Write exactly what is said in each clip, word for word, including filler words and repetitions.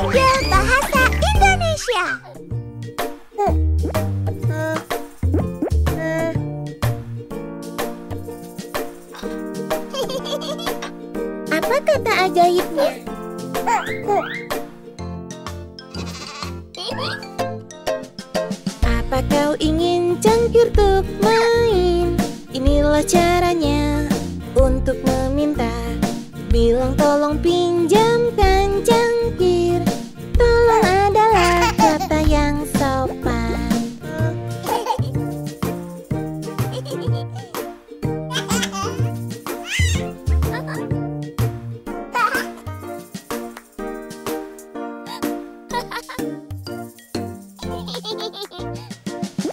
Angel Bahasa Indonesia. Apa kata ajaibnya? Apa kau ingin cangkirku main? Inilah caranya untuk meminta. Bilang tolong pinjamkan cangkir. Tolong adalah kata yang sopan.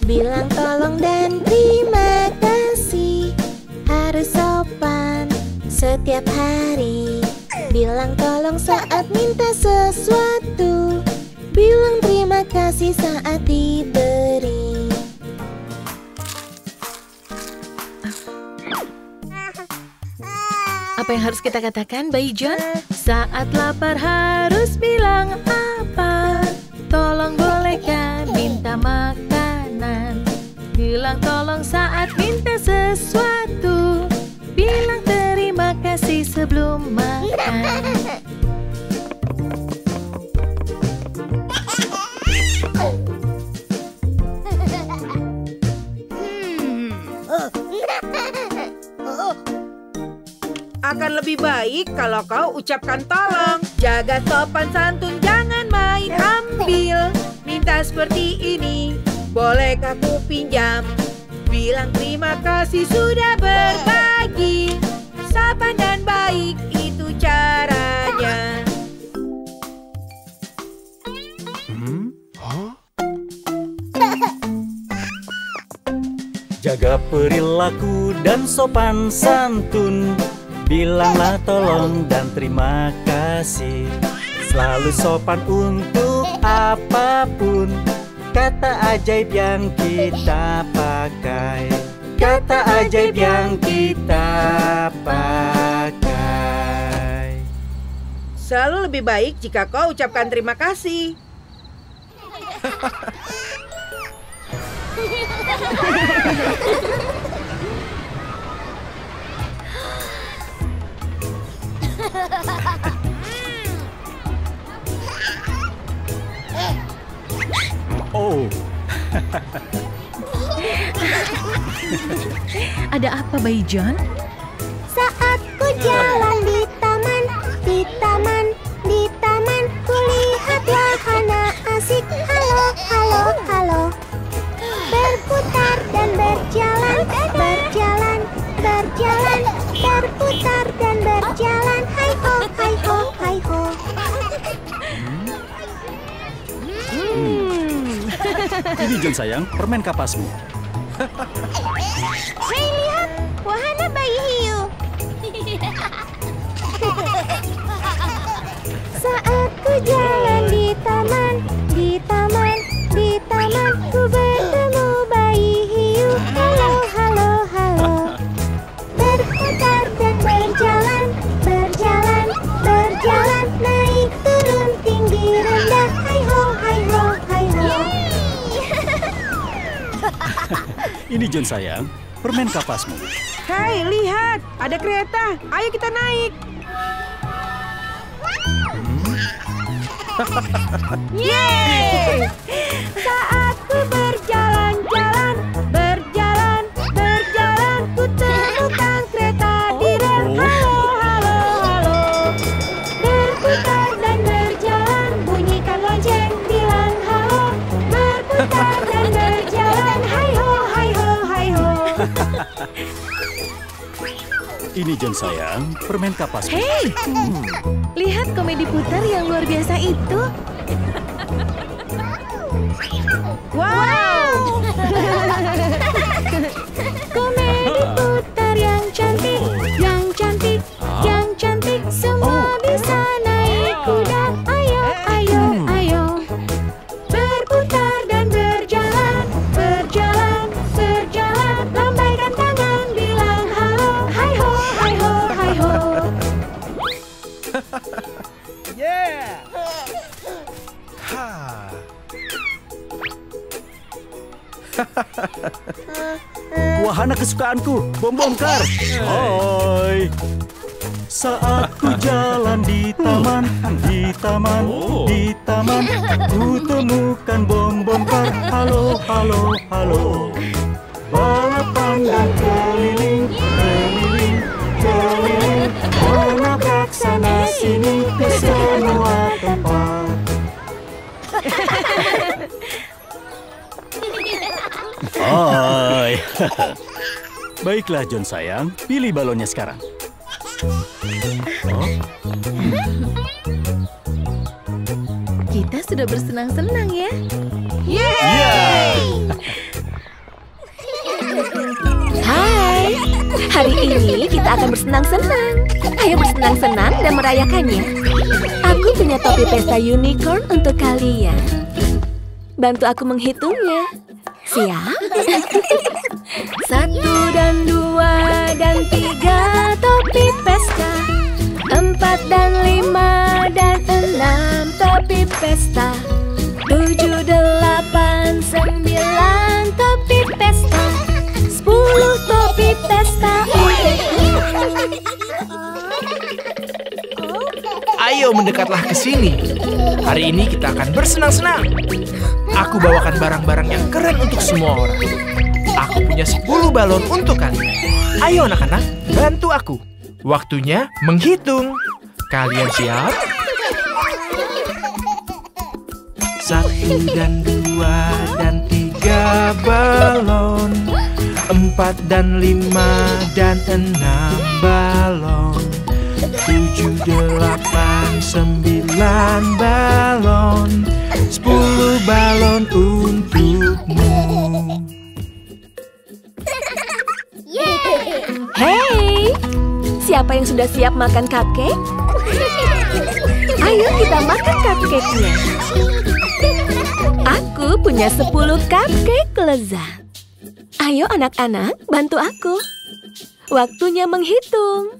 Bilang tolong dan terima kasih harus sopan. Setiap hari bilang tolong saat minta sesuatu. Bilang terima kasih saat diberi. Apa yang harus kita katakan, Bayi John? Saat lapar harus bilang apa? Tolong bolehkah minta makanan? Bilang tolong saat minta sesuatu. Bilang terima kasih sebelum makan. Hmm. Akan lebih baik kalau kau ucapkan tolong. Jaga sopan santun, jangan main ambil. Minta seperti ini, bolehkah aku pinjam? Bilang terima kasih sudah berbagi. Sopan dan baik itu caranya. Hmm? Huh? Jaga perilaku dan sopan santun. Bilanglah tolong dan terima kasih. Selalu sopan untuk apapun. Kata ajaib yang kita pakai. Kata ajaib yang kita pakai. Selalu lebih baik jika kau ucapkan terima kasih. Oh. Ada apa, Bayi John? Saat ku jalan di taman, di taman, di taman, ku lihat wahana asik. Halo, halo, halo. Berputar dan berjalan, berjalan, berjalan, berputar dan berjalan. Hai ho, hai ho, hai ho. Ini John sayang, permen kapasmu. Hei, lihat, wahana bayi hiu. Saat ku jalan di taman, di taman, di taman, ku bertemu bayi hiu. Halo, halo, halo. Berputar dan berjalan, berjalan, berjalan, naik turun tinggi rendah. Hai ho, hai ho, hai ho. Ini John sayang, permen kapasmu. Hai, lihat, ada kereta. Ayo kita naik. Yeay! Saat ku berjalan-jalan, berjalan, berjalan, ku temukan kereta di rel. Halo, halo, halo. Berputar dan berjalan, bunyikan lonceng, bilang halo. Berputar dan berjalan, hai ho, hai ho, hai ho. Ini John sayang, permen kapas. Hei, hmm. lihat komedi putar yang luar biasa itu. Wow, wow. Komedi putar yang cantik, yang cantik, huh? yang cantik. Semua oh. bisa naik kuda. Ayo, ayo, hmm. ayo. Berputar dan berjalan, berjalan, berjalan. Lambaikan tangan, bilang halo. Hai ho, hai ho, hai ho. Yeah. Wahana kesukaanku, bom bongkar. Hai. Saat ku jalan di taman, di taman, oh. di taman, ku temukan bom bongkar. Halo, halo, halo. Bola pandang keliling, keliling, keliling. Bola bak sana sini ke semua tempat. Oi. Baiklah John sayang, pilih balonnya sekarang. Oh. Kita sudah bersenang-senang ya. Yeay! Hai, hari ini kita akan bersenang-senang. Ayo bersenang-senang dan merayakannya. Aku punya topi pesta unicorn untuk kalian. Bantu aku menghitungnya. Siap? Satu dan dua dan tiga topi pesta. Empat dan lima dan enam topi pesta. Tujuh, delapan, sembilan topi pesta. Sepuluh topi pesta. Ayo mendekatlah ke sini. Hari ini kita akan bersenang-senang. Aku bawakan barang-barang yang keren untuk semua orang. Aku punya sepuluh balon untuk kalian. Ayo anak-anak, bantu aku. Waktunya menghitung. Kalian siap? Satu dan dua dan tiga balon. Empat dan lima dan enam balon. Tujuh, delapan, sembilan balon. Sepuluh balon untukmu. Hei, siapa yang sudah siap makan cupcake? Ayo kita makan cupcake-nya. Aku punya sepuluh cupcake lezat. Ayo anak-anak, bantu aku. Waktunya menghitung.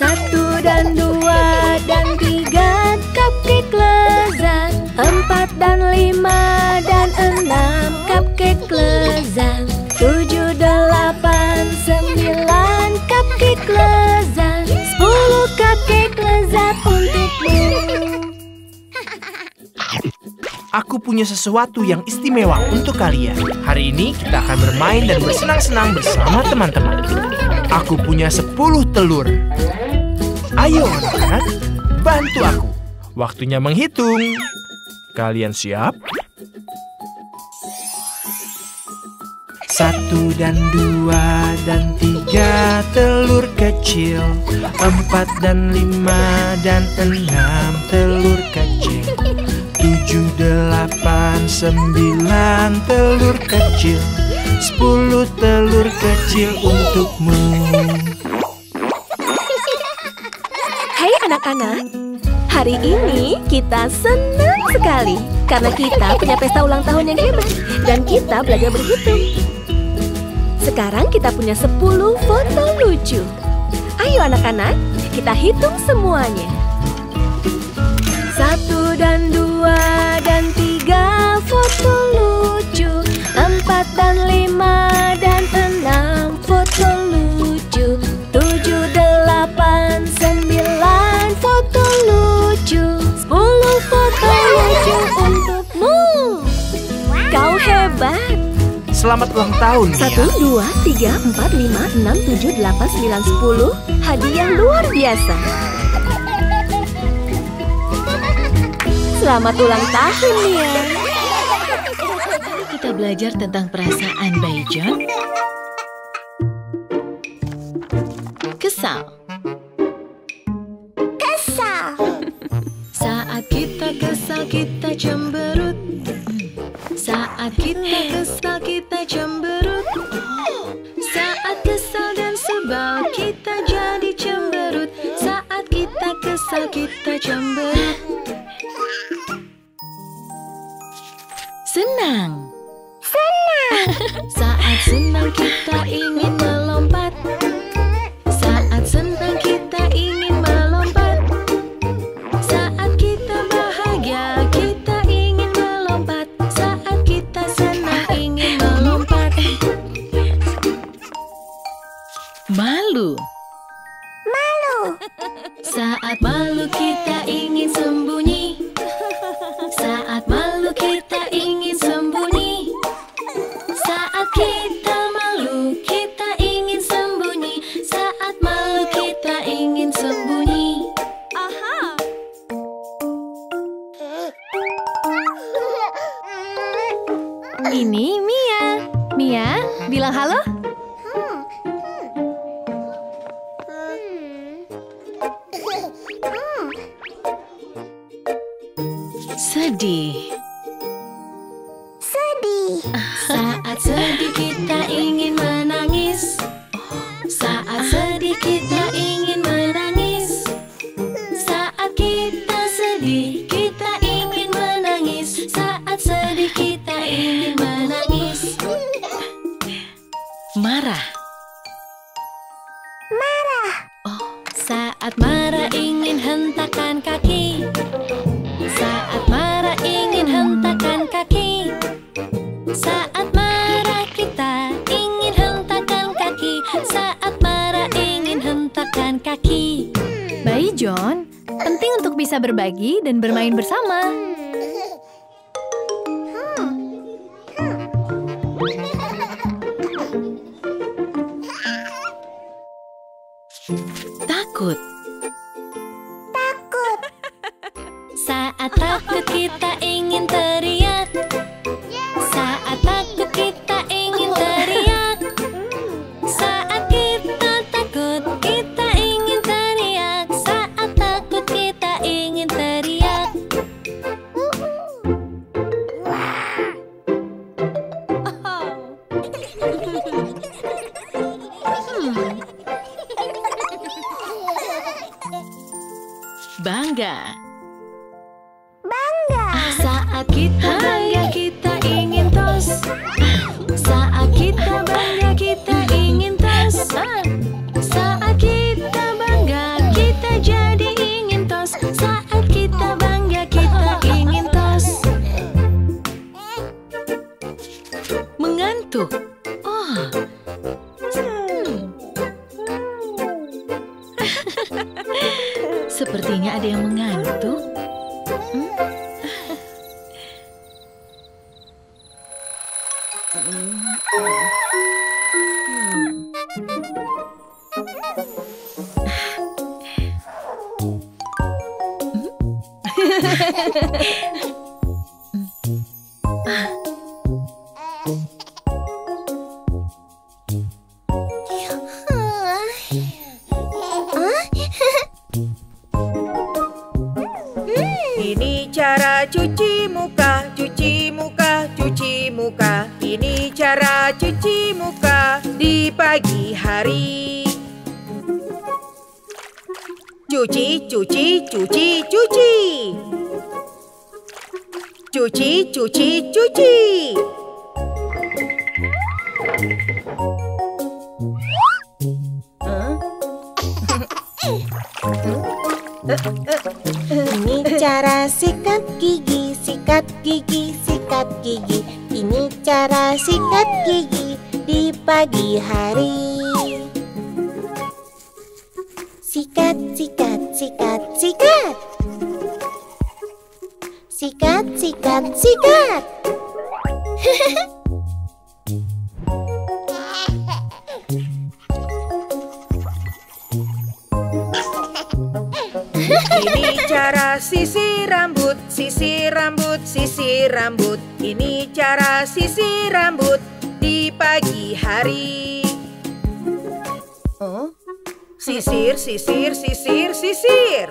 Satu dan dua dan tiga cupcake lezat. Empat dan lima dan enam cupcake lezat. Tujuh, delapan, sembilan cupcake lezat. Sepuluh cupcake lezat untukmu. Aku punya sesuatu yang istimewa untuk kalian. Hari ini kita akan bermain dan bersenang-senang bersama teman-teman. Aku punya sepuluh telur. Ayo anak-anak, bantu aku. Waktunya menghitung. Kalian siap? Satu dan dua dan tiga telur kecil. Empat dan lima dan enam telur kecil. Tujuh, delapan, sembilan telur kecil. Sepuluh telur kecil untukmu. Anak-anak, hari ini kita senang sekali karena kita punya pesta ulang tahun yang hebat dan kita belajar berhitung. Sekarang kita punya sepuluh foto lucu. Ayo anak-anak, kita hitung semuanya. Satu dan dua dan tiga foto lucu. Empat dan lima dan enam foto lucu. Tujuh, delapan, sembilan. Foto lucu, sepuluh foto lucu untukmu. Kau hebat. Selamat ulang tahun, Mia. Satu, dua, tiga, empat, lima, enam, tujuh, delapan, sembilan, sepuluh. Hadiah luar biasa. Selamat ulang tahun, Mia. Kita belajar tentang perasaan Bayi John. Kesal. Kesal kita cemberut. Saat kita kesal kita cemberut. Saat kesal dan sebal kita jadi cemberut. Saat kita kesal kita cemberut. Senang. Senang. Saat senang kita ingin melompat. Saat senang kita ingin melompat. Kita ingin melompat. Saat kita senang ingin Ini Mia. Mia, bilang halo. Sedih. Sedih. Saat sedih kita ingin menangis. Saat sedih kita ingin menangis. Saat kita sedih kita ingin menangis. Saat sedih kita ingin menangis. Marah. Marah. Oh, saat marah ingin hentakkan kaki. Saat marah ingin hentakkan kaki. Saat marah kita ingin hentakkan kaki. Saat marah ingin hentakkan kaki. Bayi John, penting untuk bisa berbagi dan bermain bersama. Takut. Saat takut kita ingin teriak. Saat takut kita ingin teriak. Saat kita takut kita ingin teriak. Saat takut kita ingin teriak. hmm. Bangga. Saat kita bangga kita ingin tos. Saat kita bangga kita ingin tos. Saat kita bangga kita jadi ingin tos. Saat kita bangga kita ingin tos. Mengantuk. Oh. Hmm. Sepertinya ada yang mengantuk. Hmm? Ini cara cuci muka, cuci muka, cuci muka. Ini cara cuci muka di pagi hari. Cuci, cuci, cuci, cuci. Cuci, cuci, cuci. Ini cara sikat gigi, sikat gigi, sikat gigi. Ini cara sikat gigi di pagi hari. Sikat, sikat, sikat, sikat. Sikat, sikat, sikat. Ini cara sisir rambut, sisir rambut, sisir rambut. Ini cara sisir rambut di pagi hari. Oh? Sisir, sisir, sisir, sisir.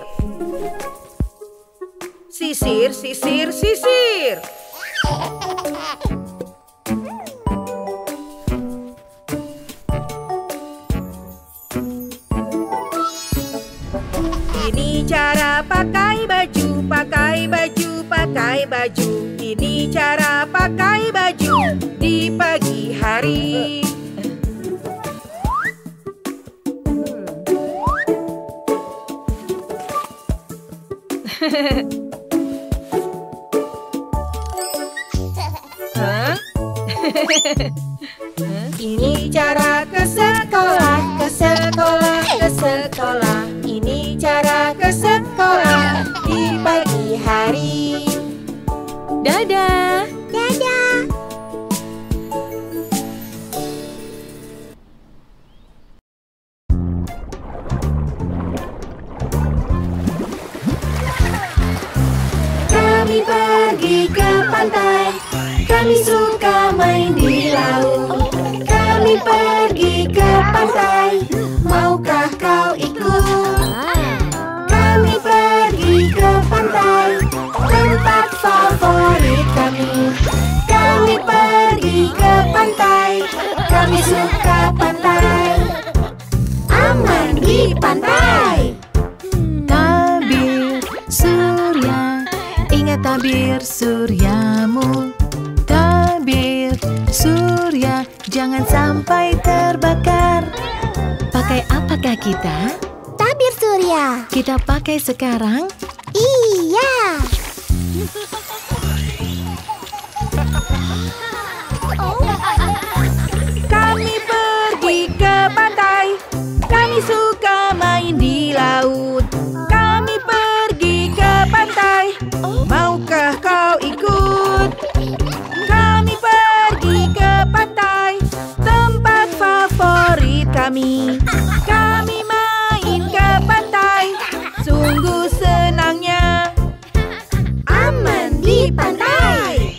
Sisir, sisir, sisir. Ini cara pakai baju, pakai baju, pakai baju. Ini cara pakai baju di pagi hari. Ini cara ke sekolah, ke sekolah, ke sekolah. Ini cara ke sekolah di pagi hari. Dadah. Dadah. Kami pergi ke pantai. Kami suka pergi ke pantai, maukah kau ikut? Kami pergi ke pantai, tempat favorit kami. Kami pergi ke pantai, kami suka pantai. Aman di pantai. Tabir surya, ingat tabir suryamu. Tabir surya, jangan sampai terbakar. Pakai apakah kita? Tabir surya. Kita pakai sekarang? Iya. Kami pergi ke pantai. Kami suka main di laut. Kami pergi ke pantai. Maukah kau ikut? Kami pergi ke pantai, tempat favorit kami. Kami main ke pantai, sungguh senangnya. Aman di pantai.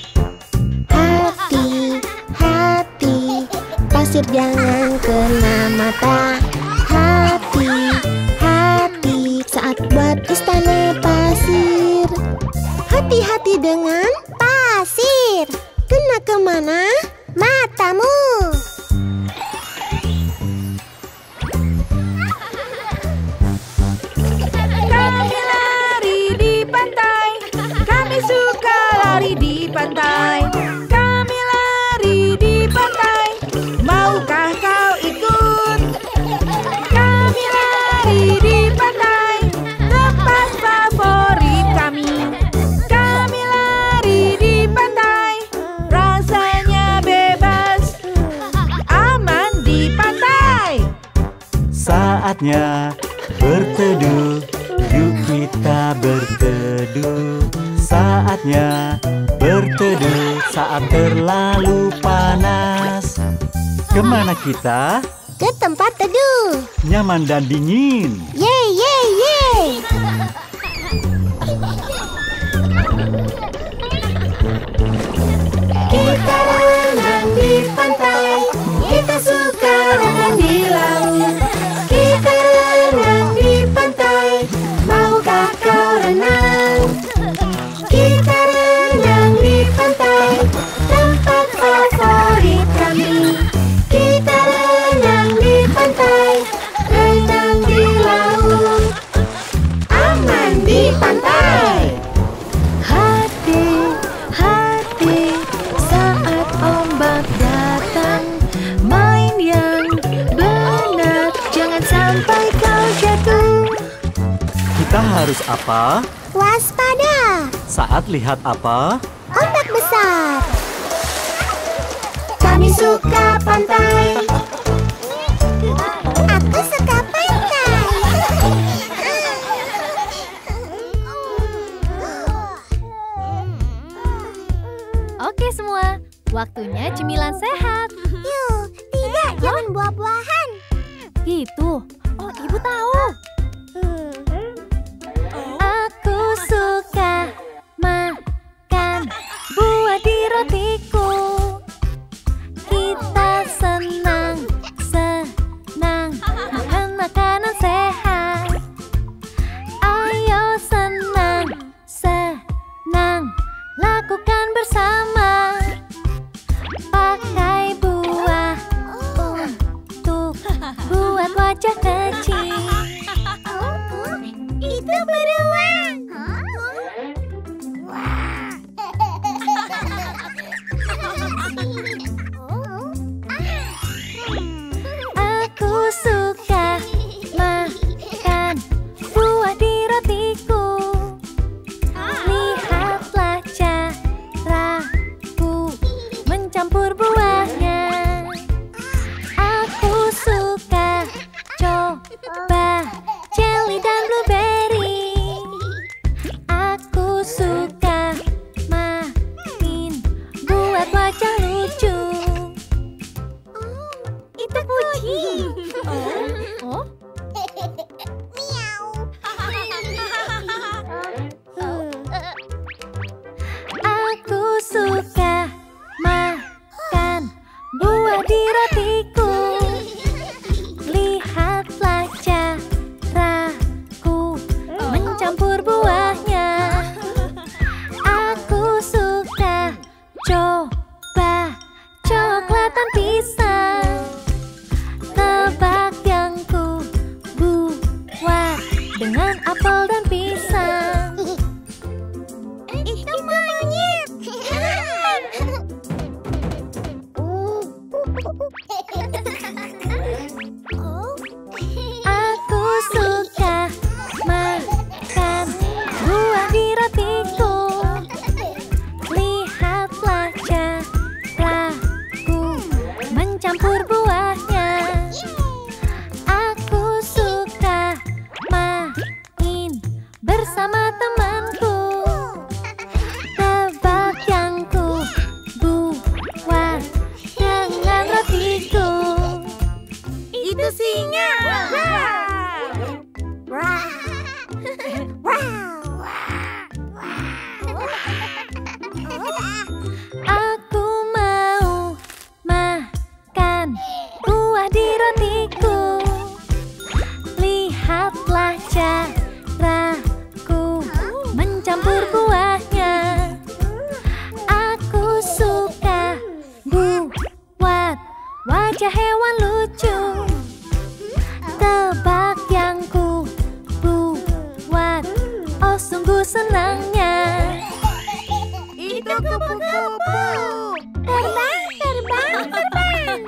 Hati-hati, pasir jangan kena mata. Hati-hati saat buat istana pasir. Hati-hati dengan pasir. Kena kemana? Matamu. Kami lari di pantai. Kami suka lari di pantai. Kami lari di pantai. Maukah kau ikut? Kami lari di pantai, tempat favorit kami. Kami lari di pantai, rasanya bebas. Aman di pantai. Saatnya berteduh, yuk kita berteduh. Saatnya berteduh saat terlalu panas. Kemana kita? Ke tempat teduh. Nyaman dan dingin. Yeay, yeay, yeay. Kita renang di pantai. Kita suka renang di laut. Kita renang di pantai. Maukah kau renang? Kita renang di pantai, tempat favorit kami. Kita renang di pantai, renang di laut. Aman di pantai. Hati-hati saat ombak datang. Main yang benar, jangan sampai kau jatuh. Kita harus apa? Waspada. Saat lihat apa? Ombak besar. Kami suka pantai. Aku suka pantai. Oke semua, waktunya cemilan sehat. Yuh, tidak, jangan buah-buahan. Gitu. Oh, ibu tahu. Suka makan buah di rotiku. Kita senang, senang makan makanan sehat. Ayo senang, senang lakukan bersama. Pakai buah untuk buat wajah kecil. Oh, itu beruang. Aku suka makan buah di rotiku. Lihatlah cara campur buahnya. Aku suka buat wajah hewan lucu. Tebak yang ku buat, oh sungguh senangnya. Itu kupu-kupu. Terbang, terbang, terbang.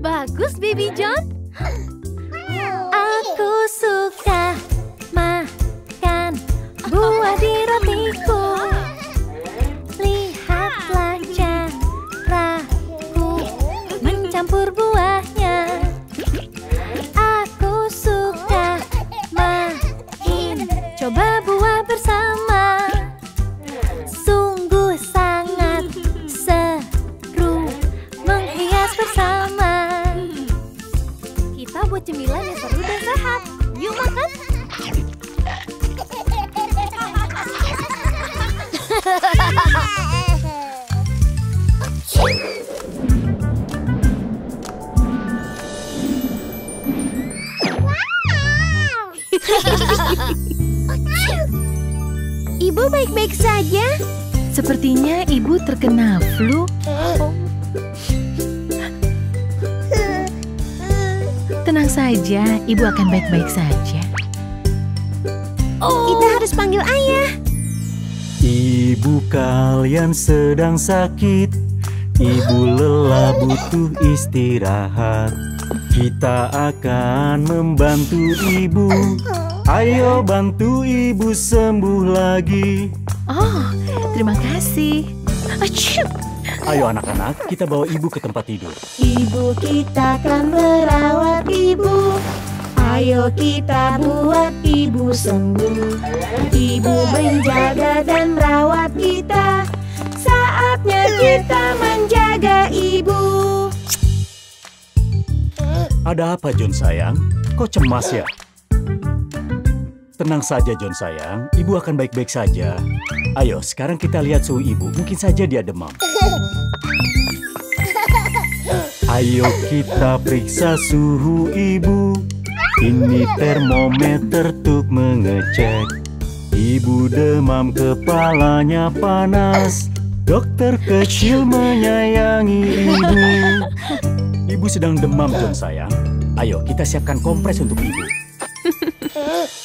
Bagus, Baby John. Aku suka makan buah di rotiku. Lihatlah caraku mencampur buahnya. Aku suka main coba buah bersama. Sungguh sangat seru menghias bersama. Kita buat cemilan yang seru dan sehat. Yuk makan. Ibu baik-baik saja. Sepertinya ibu terkena flu. Tenang saja, ibu akan baik-baik saja. Oh. Kita harus panggil ayah. Ibu kalian sedang sakit. Ibu lelah butuh istirahat. Kita akan membantu ibu. Ayo bantu ibu sembuh lagi. Oh, terima kasih. Achiu. Ayo anak-anak, kita bawa ibu ke tempat tidur. Ibu kita kan merawat ibu. Ayo kita buat ibu sembuh. Ibu menjaga dan merawat kita. Saatnya kita menjaga ibu. Ada apa John sayang? Kau cemas ya? Tenang saja John sayang, ibu akan baik-baik saja. Ayo, sekarang kita lihat suhu ibu. Mungkin saja dia demam. Ayo kita periksa suhu ibu. Ini termometer untuk mengecek. Ibu demam, kepalanya panas. Dokter kecil menyayangi ibu. Ibu sedang demam, John sayang. Ayo, kita siapkan kompres untuk ibu.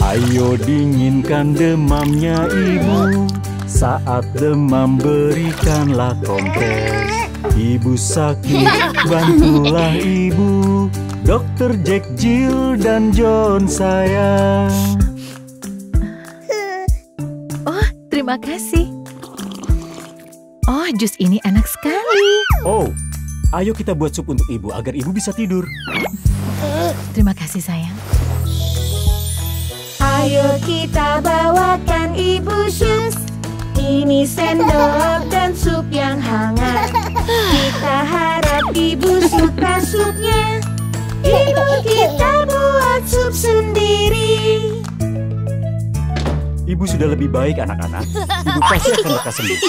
Ayo dinginkan demamnya ibu. Saat demam berikanlah kompres. Ibu sakit, bantulah ibu. Dokter Jack, Jill, dan John sayang. Oh, terima kasih. Oh, jus ini enak sekali. Oh, ayo kita buat sup untuk ibu agar ibu bisa tidur. Terima kasih sayang. Ayo kita bawakan ibu sup. Ini sendok dan sup yang hangat. Kita harap ibu suka supnya. Ibu kita buat sup sendiri. Ibu sudah lebih baik anak-anak. Ibu pasti akan lekas sembuh.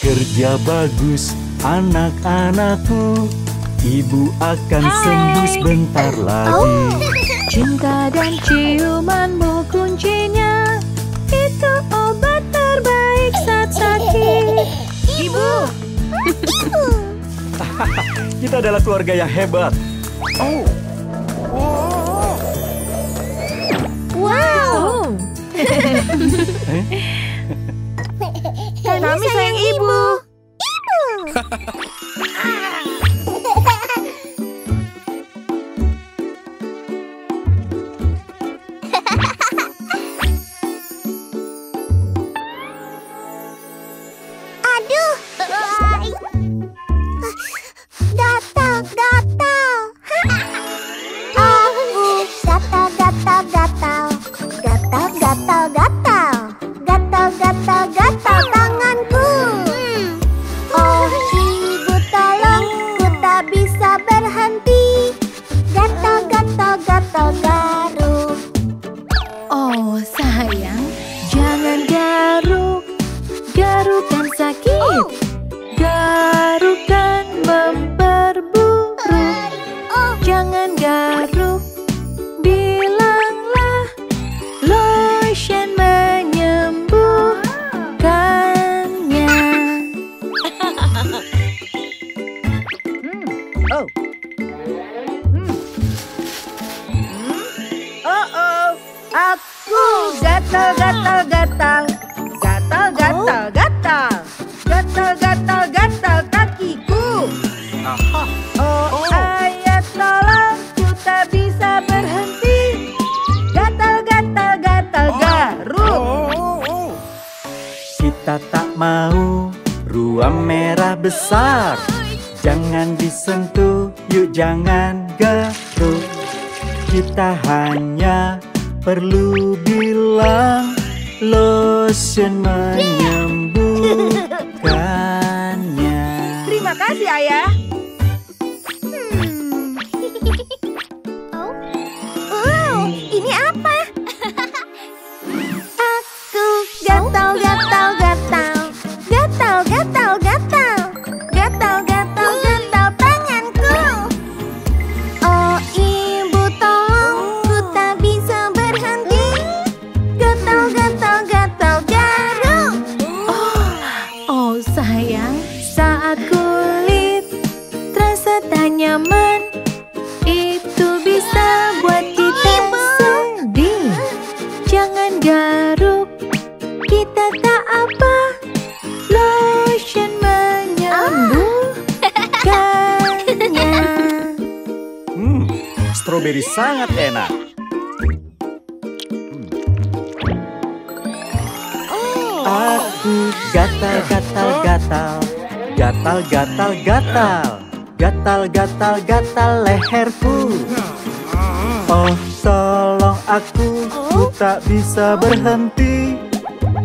Kerja bagus anak-anakku. Ibu akan sembuh sebentar lagi. Cinta dan ciumanmu kuncinya. Itu obat terbaik saat sakit. Ibu. Ibu. Kita adalah keluarga yang hebat. Oh. Oh. Wow. Kami sayang ibu. Ibu. Jangan garuk, bilanglah lotion. gatal gatal gatal gatal gatal gatal gatal gatal gatal kakiku. Oh ayah tolong ku tak bisa berhenti. Gatal gatal gatal garuk. Kita tak mau ruam merah besar. Jangan disentuh, yuk jangan garuk. Kita hanya perlu bilang lotion menyembuhkannya. Terima kasih ayah. Hmm. Oh. Wow, ini apa? Aku gatal gatal gatal gatal gatal gatal gatal gatal gatal tanganku. Oh ibu tolong ku tak bisa berhenti. Gatal gatal gatal garuk. Oh, oh sayang saat kulit terasa tak nyaman itu bisa buat kita sedih. Jangan garuk, kita tak apa. Lotion menyembuhkannya. Hmm, stroberi sangat enak. Aku gatal-gatal-gatal, gatal-gatal-gatal, gatal-gatal-gatal leherku. Oh tolong aku, ku tak bisa berhenti.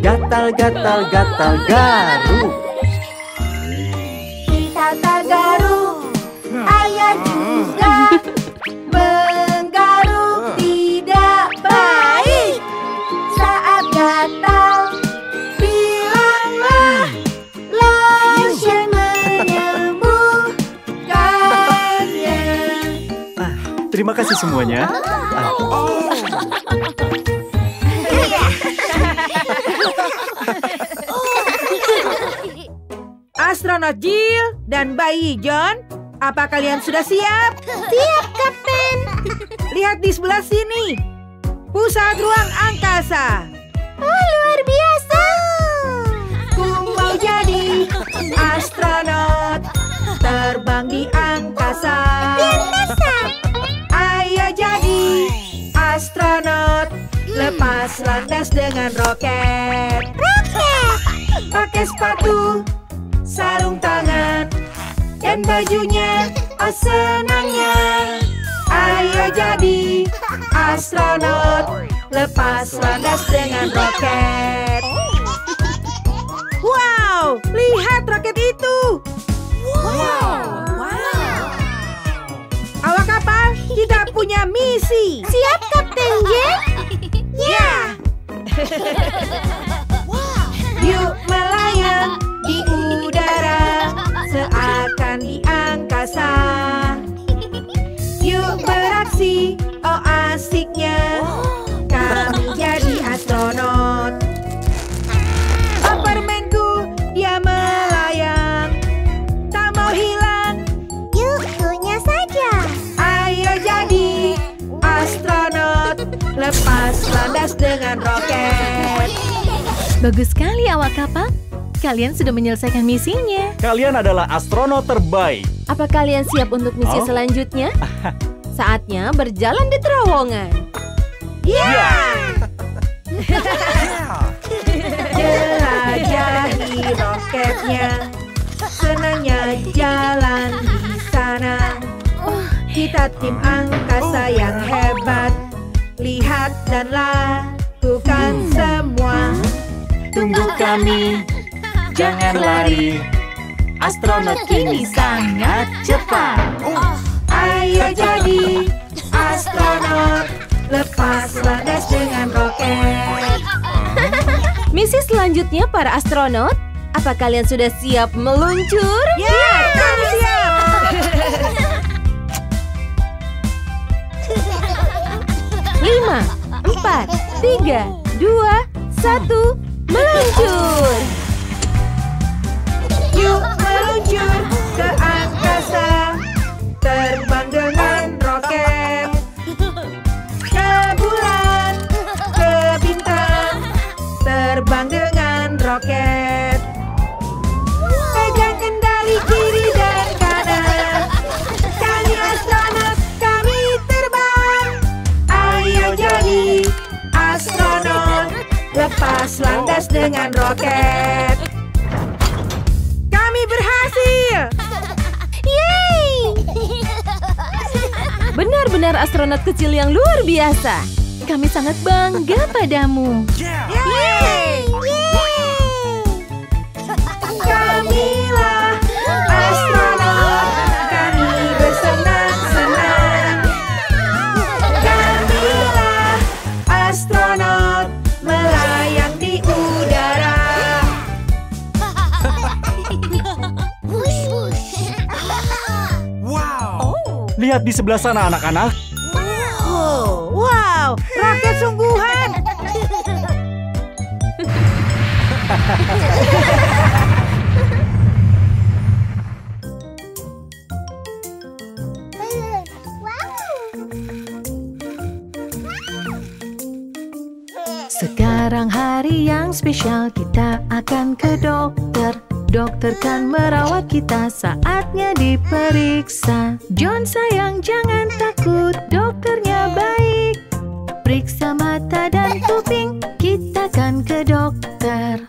Gatal-gatal-gatal garuk. Kita tak garuk, ayah juga. Menggaruk tidak baik. Saat gatal bilanglah lotion menyembuhkannya. Ah, terima kasih semuanya. Ah. Oh. Astronot Jill dan Bayi John, apa kalian sudah siap? Siap, Kapten. Lihat di sebelah sini. Pusat ruang angkasa. Oh, luar biasa. Ku mau jadi astronot, terbang di angkasa. Angkasa. Ayo jadi astronot, lepas landas dengan roket. Roket. Pakai sepatu, sarung tangan, dan bajunya, oh senangnya. Ayo jadi astronot, lepas landas dengan roket. Wow, lihat roket itu. Wow, wow. Awak kapal, kita punya misi. Siap, Kapten Jack? Ya. Yuk melayang di udara, seakan di angkasa. Yuk beraksi, oh asiknya. Kami jadi astronot. Oh permenku, dia melayang, tak mau hilang. Yuk punya saja. Ayo jadi astronot, lepas landas dengan roket. Bagus sekali awak kapal. Kalian sudah menyelesaikan misinya. Kalian adalah astronot terbaik. Apa kalian siap untuk misi oh? selanjutnya? Saatnya berjalan di terowongan. Ya! Yeah! Yeah! Jelajahi roketnya. Senangnya jalan di sana. Kita tim angkasa yang hebat. Lihat dan lakukan hmm. semua. Tunggu kami. Jangan lari, astronot kini sangat cepat. Oh. Ayo jadi astronot, lepas landas dengan roket. Misi selanjutnya para astronot, apa kalian sudah siap meluncur? Ya, yeah, kami siap! Lima, empat, tiga, dua, satu, meluncur! Yuk meluncur ke angkasa, terbang dengan roket. Ke bulan, ke bintang, lepas landas dengan roket. Kami berhasil! Yeay! Benar-benar astronot kecil yang luar biasa. Kami sangat bangga padamu. Yeay! Kamilah astronot, kami bersenang-senang. Kamilah astronot, melayang di udara. Wow! Lihat di sebelah sana anak-anak. Wow, wow, roket sungguhan. Sekarang hari yang spesial, kita akan ke dokter. Dokter kan merawat kita, saatnya diperiksa. John sayang, jangan takut, dokternya baik. Periksa mata dan kuping, kita kan ke dokter.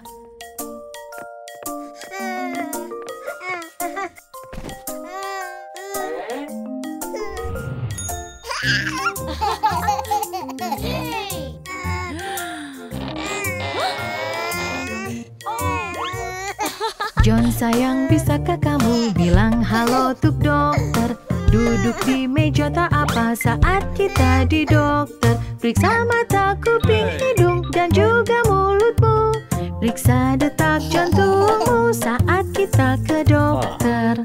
John sayang, bisakah kamu bilang halo untuk dokter? Duduk di meja tak apa saat kita di dokter. Periksa mata, kuping, hidung, dan juga mulutmu. Periksa detak jantungmu saat kita ke dokter.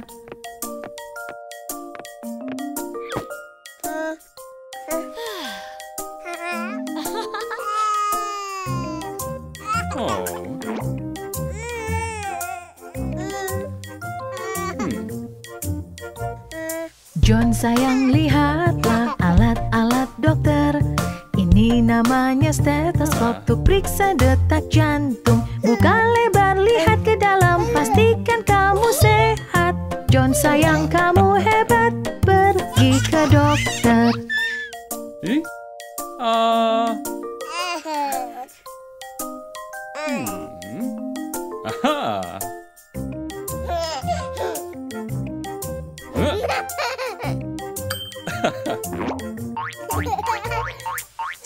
John sayang, lihatlah alat-alat dokter. Ini namanya stetoskop, untuk periksa detak jantung. Buka lebar, lihat ke dalam, pastikan kamu sehat. John sayang, kamu hebat, pergi ke dokter. Eh? Uh... Hmm. Aha.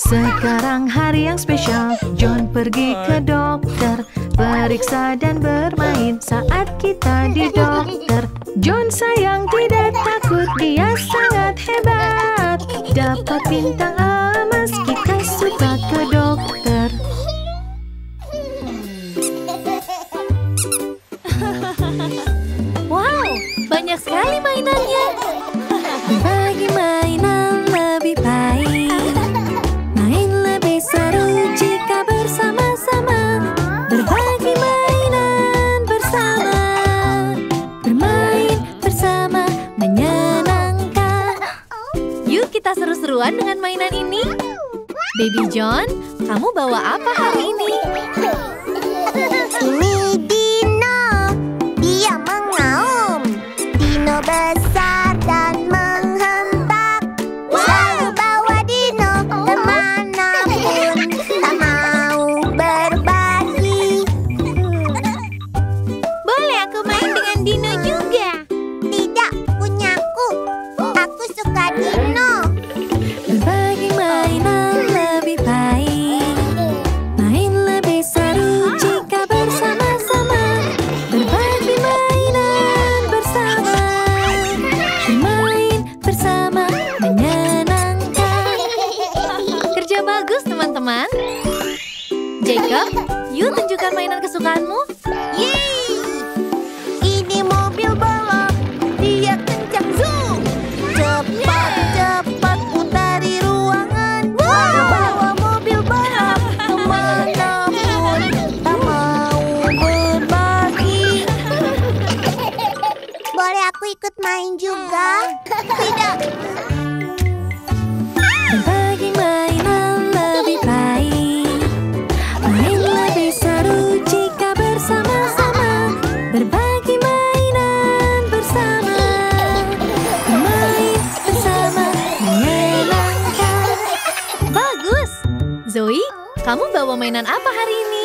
Sekarang hari yang spesial, John pergi ke dokter. Periksa dan bermain saat kita di dokter. John sayang, tidak takut, dia sangat hebat. Dapat bintang emas, kita suka ke dokter. Wow, banyak sekali mainannya. Bagi mainan lebih baik, seru-seruan dengan mainan ini. Baby John, kamu bawa apa hari ini? Ini Dino. Dia mengaum. Dino besar dan menghentak. Selalu bawa Dino kemanapun. Tak mau berbagi. Boleh aku main dengan Dino juga? Tidak, punyaku. Aku suka Dino. Yuk, tunjukkan mainan kesukaanmu. Yeay! Ini mobil balap. Dia kencang zoom. Cepat, cepat putari ruangan. Wow! Bawa mobil balap kemanapun. Tak mau berbagi. Boleh aku ikut main juga? Tidak. Berbagi mainan lebih baik. Kamu bawa mainan apa hari ini?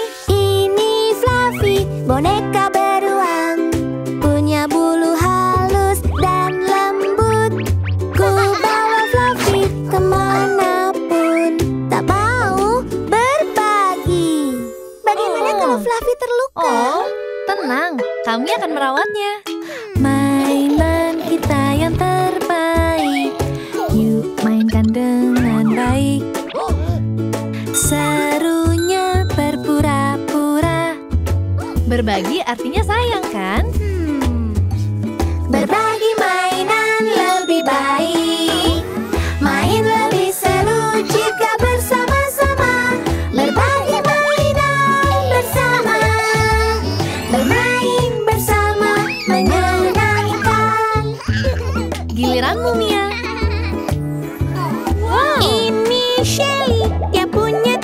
boneka beruang, punya bulu halus dan lembut. Ku bawa Fluffy kemanapun, tak mau berbagi. Bagaimana oh. kalau Fluffy terluka? Oh, tenang, kami akan merawatnya. Mainan kita yang terbaik, yuk mainkan dengan baik. Serunya berpura-pura. Berbagi artinya sayang, kan? Hmm. Berbagi mainan lebih baik. Main lebih seru jika bersama-sama. Berbagi mainan bersama. Bermain bersama menyenangkan. Giliranmu, Mia. Wow. Ini Shelly yang punya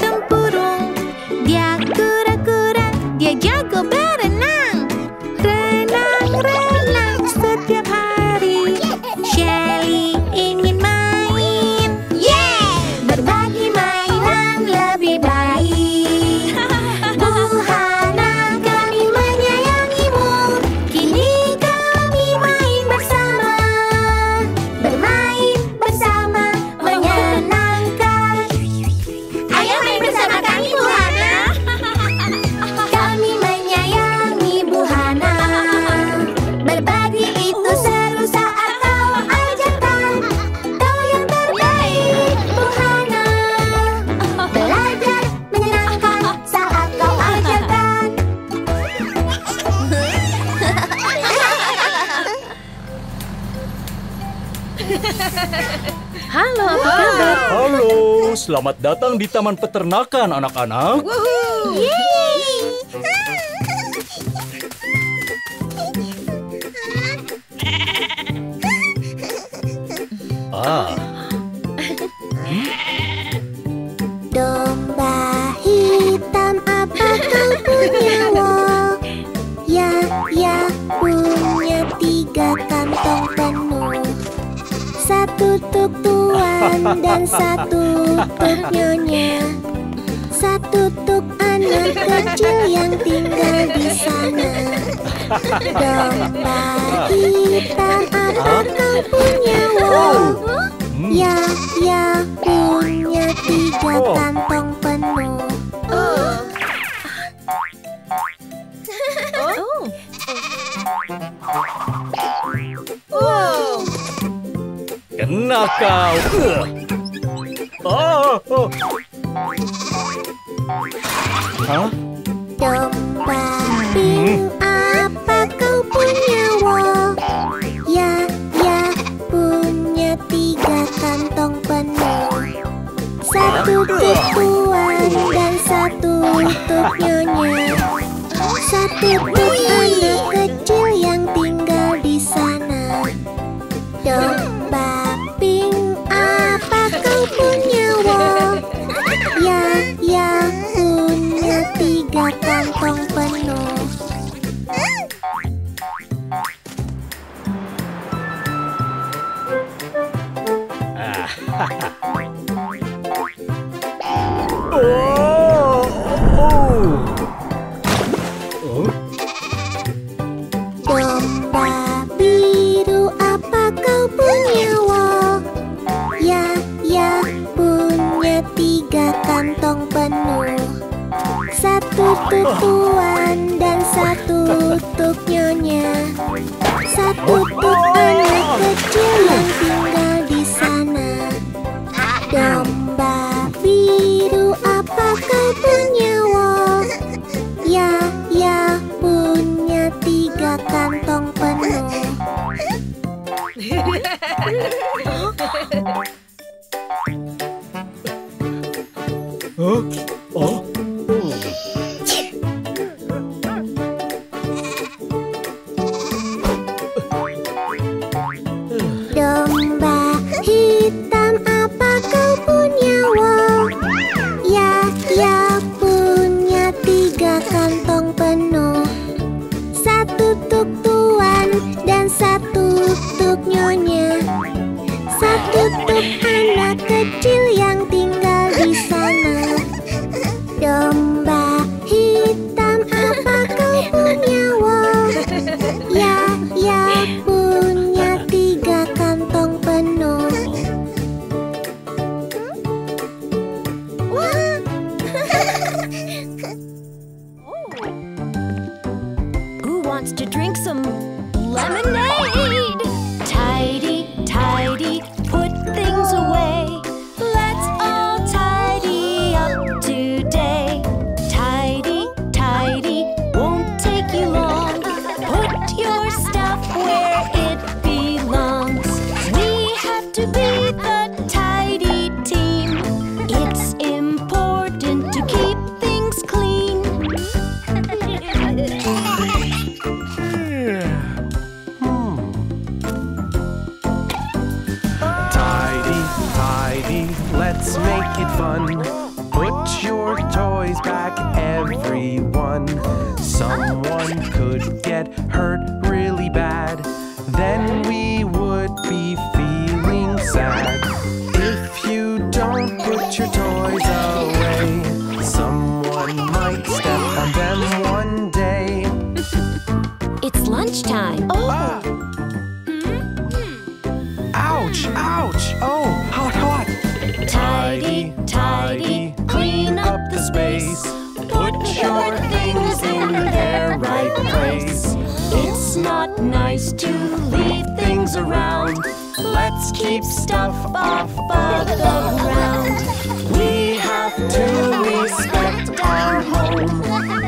Selamat datang di Taman Peternakan, anak-anak. Ah. Hmm? Domba hitam apa kau punya, Wol? Ya, ya, punya tiga kantong penuh. Satu tuk tuan dan satu tuk nyonya. Satu tuk anak kecil yang tinggal di sana. Domba hitam apa kau punya, Wol? Ya, ya, punya tiga kantong penuh. Wow. Kena kau. Oh, oh. Hah? Domba pink apa kau punya, Wol? Ya, ya, punya tiga kantong penuh. Satu tuk tuan dan satu tuk nyonya. Satu tuk anak kecil yang tinggal di sana. Domba punya, Wol? Ya, ya, punya tiga kantong penuh. Domba biru apa kau punya, Wol? Ya, ya, punya tiga kantong penuh. Satu tuk tuan dan satu tuk nyonya. Satu tuk anak kecil yang tinggal di sana. Domba biru apa kau punya, Wol? Ya, ya, punya tiga kantong penuh. Huh? Oh. Domba hitam apa kau punya, Wol? Ya, ya, punya tiga kantong penuh. Satu tuk tuan dan satu tuk nyonya. Satu tuk anak kecil yang tinggal di sana. Domba hitam apa kau punya? wants to drink some lemonade. Tidy, tidy, put things away. Let's all tidy up today. Tidy, tidy, won't take you long. Put your stuff where it belongs. We have to be the tidy team. It's important to keep things clean. Let's make it fun. Put your toys back, everyone. Someone could get hurt really bad. Then we would be feeling sad. If you don't put your toys away, someone might step on them one day. It's lunchtime. Oh! Ah. Mm-hmm. Ouch! Ouch! Oh! Hot, hot! Tidy, tidy, clean up the space. Put your things in their right place. It's not nice to leave things around. Let's keep stuff off of the ground. We have to respect our home.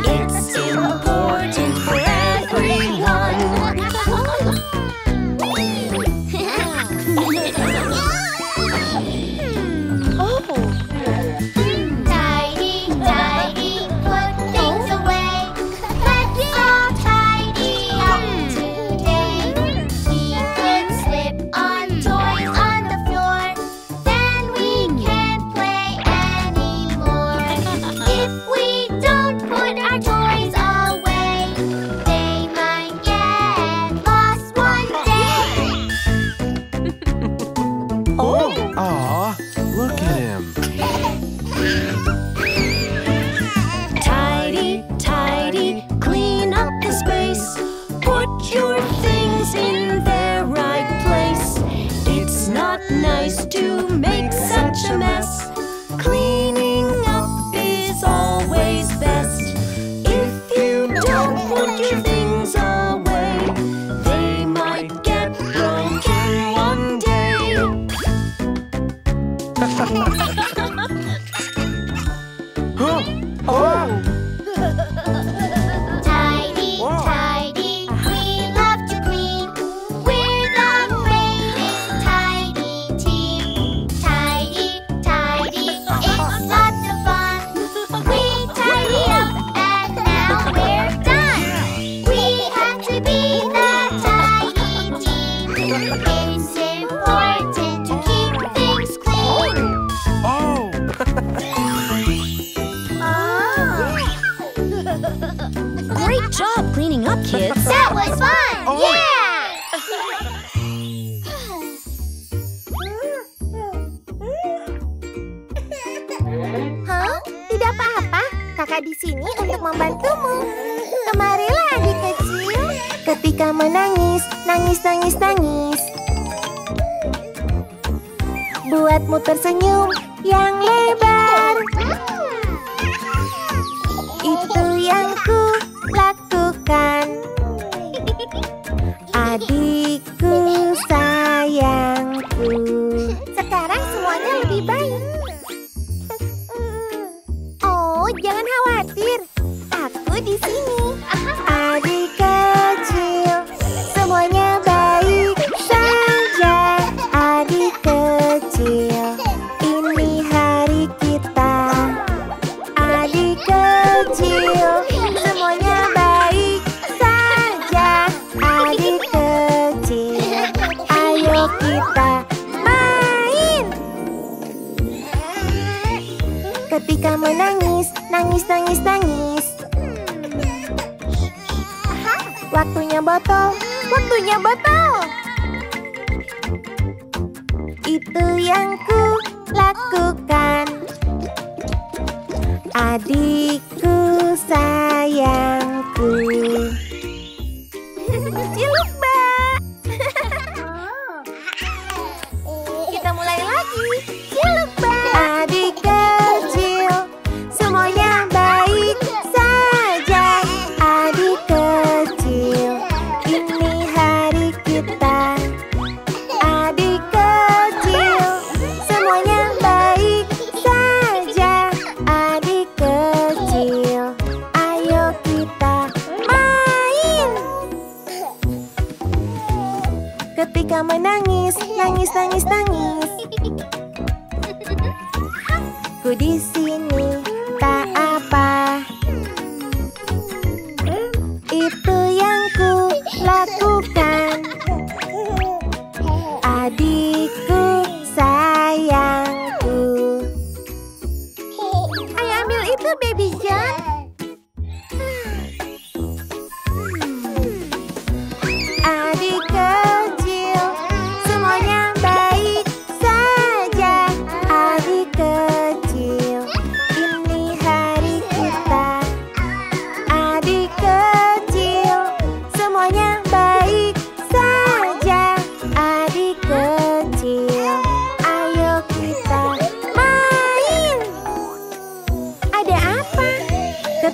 It's important for everyone. Dear ketika menangis, nangis, nangis, nangis. Ku di sini tak apa. Itu yang ku lakukan. Adikku, sayangku. Ayo ambil itu, Baby John.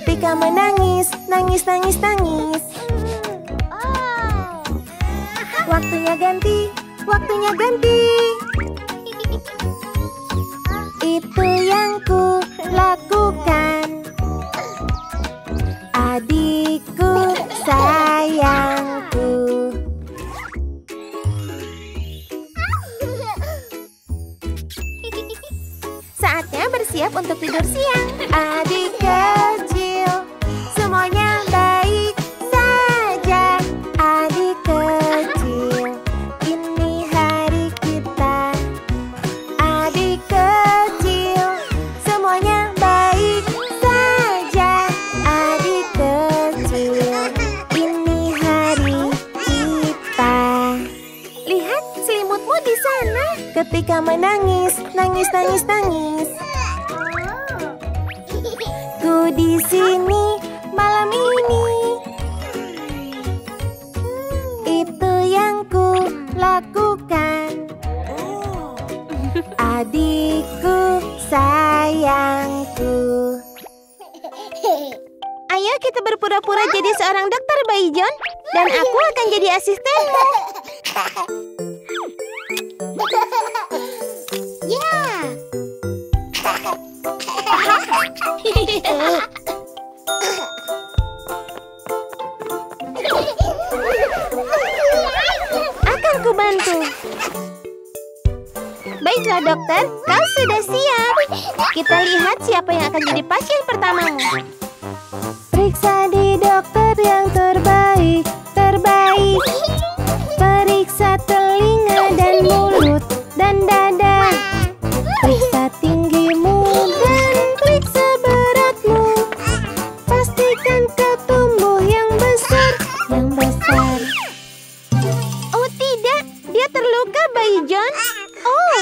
Ketika menangis, nangis, nangis, nangis. Waktunya ganti, waktunya ganti. Itu yang ku lakukan. Adikku, sayangku. Saatnya bersiap untuk tidur siang. Adik kecil. Semuanya baik saja, adik kecil. Ini hari kita, adik kecil. Semuanya baik saja, adik kecil. Ini hari kita. Lihat selimutmu di sana. Ketika menangis, nangis, nangis, nangis. Ku di sini. Malam ini itu yang ku lakukan. Adikku, sayangku. Ayo kita berpura-pura jadi seorang dokter, Bayi John, dan aku akan jadi asistenmu. Ya. Akan kubantu. Baiklah dokter, kau sudah siap. Kita lihat siapa yang akan jadi pasien pertamamu. Periksa di dokter yang terbaik, terbaik. Periksa telinga dan mulut dan dada. Periksa tinggimu dan periksa beratmu. Pastikan kau tumbuh yang besar, yang besar. Oh tidak, dia terluka, Bayi John. Oh.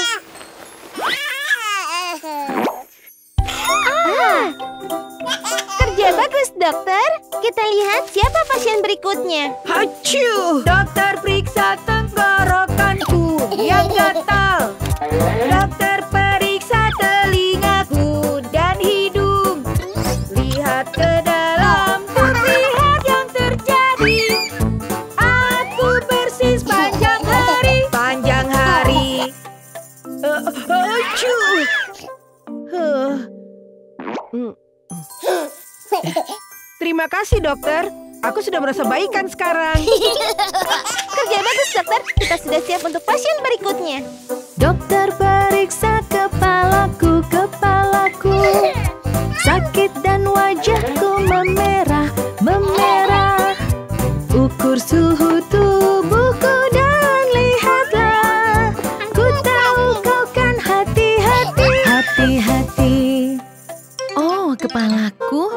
Ah. Kerja bagus, dokter. Kita lihat siapa pasien berikutnya. Hacu. Dokter, periksa tenggorokanku yang gatal. Dokter, periksa telingaku dan hidung. Lihat ke dalam, lihat yang terjadi. Aku bersih sepanjang hari, panjang hari. Uh, uh, huh. Terima kasih, dokter. Aku sudah merasa baikan sekarang. Kerja bagus, dokter. Kita sudah siap untuk pasien berikutnya. Dokter, periksa kepalaku, kepalaku. Sakit dan wajahku memerah, memerah. Ukur suhu tubuhku dan lihatlah. Ku tahu kau kan hati-hati, hati-hati. Oh, kepalaku.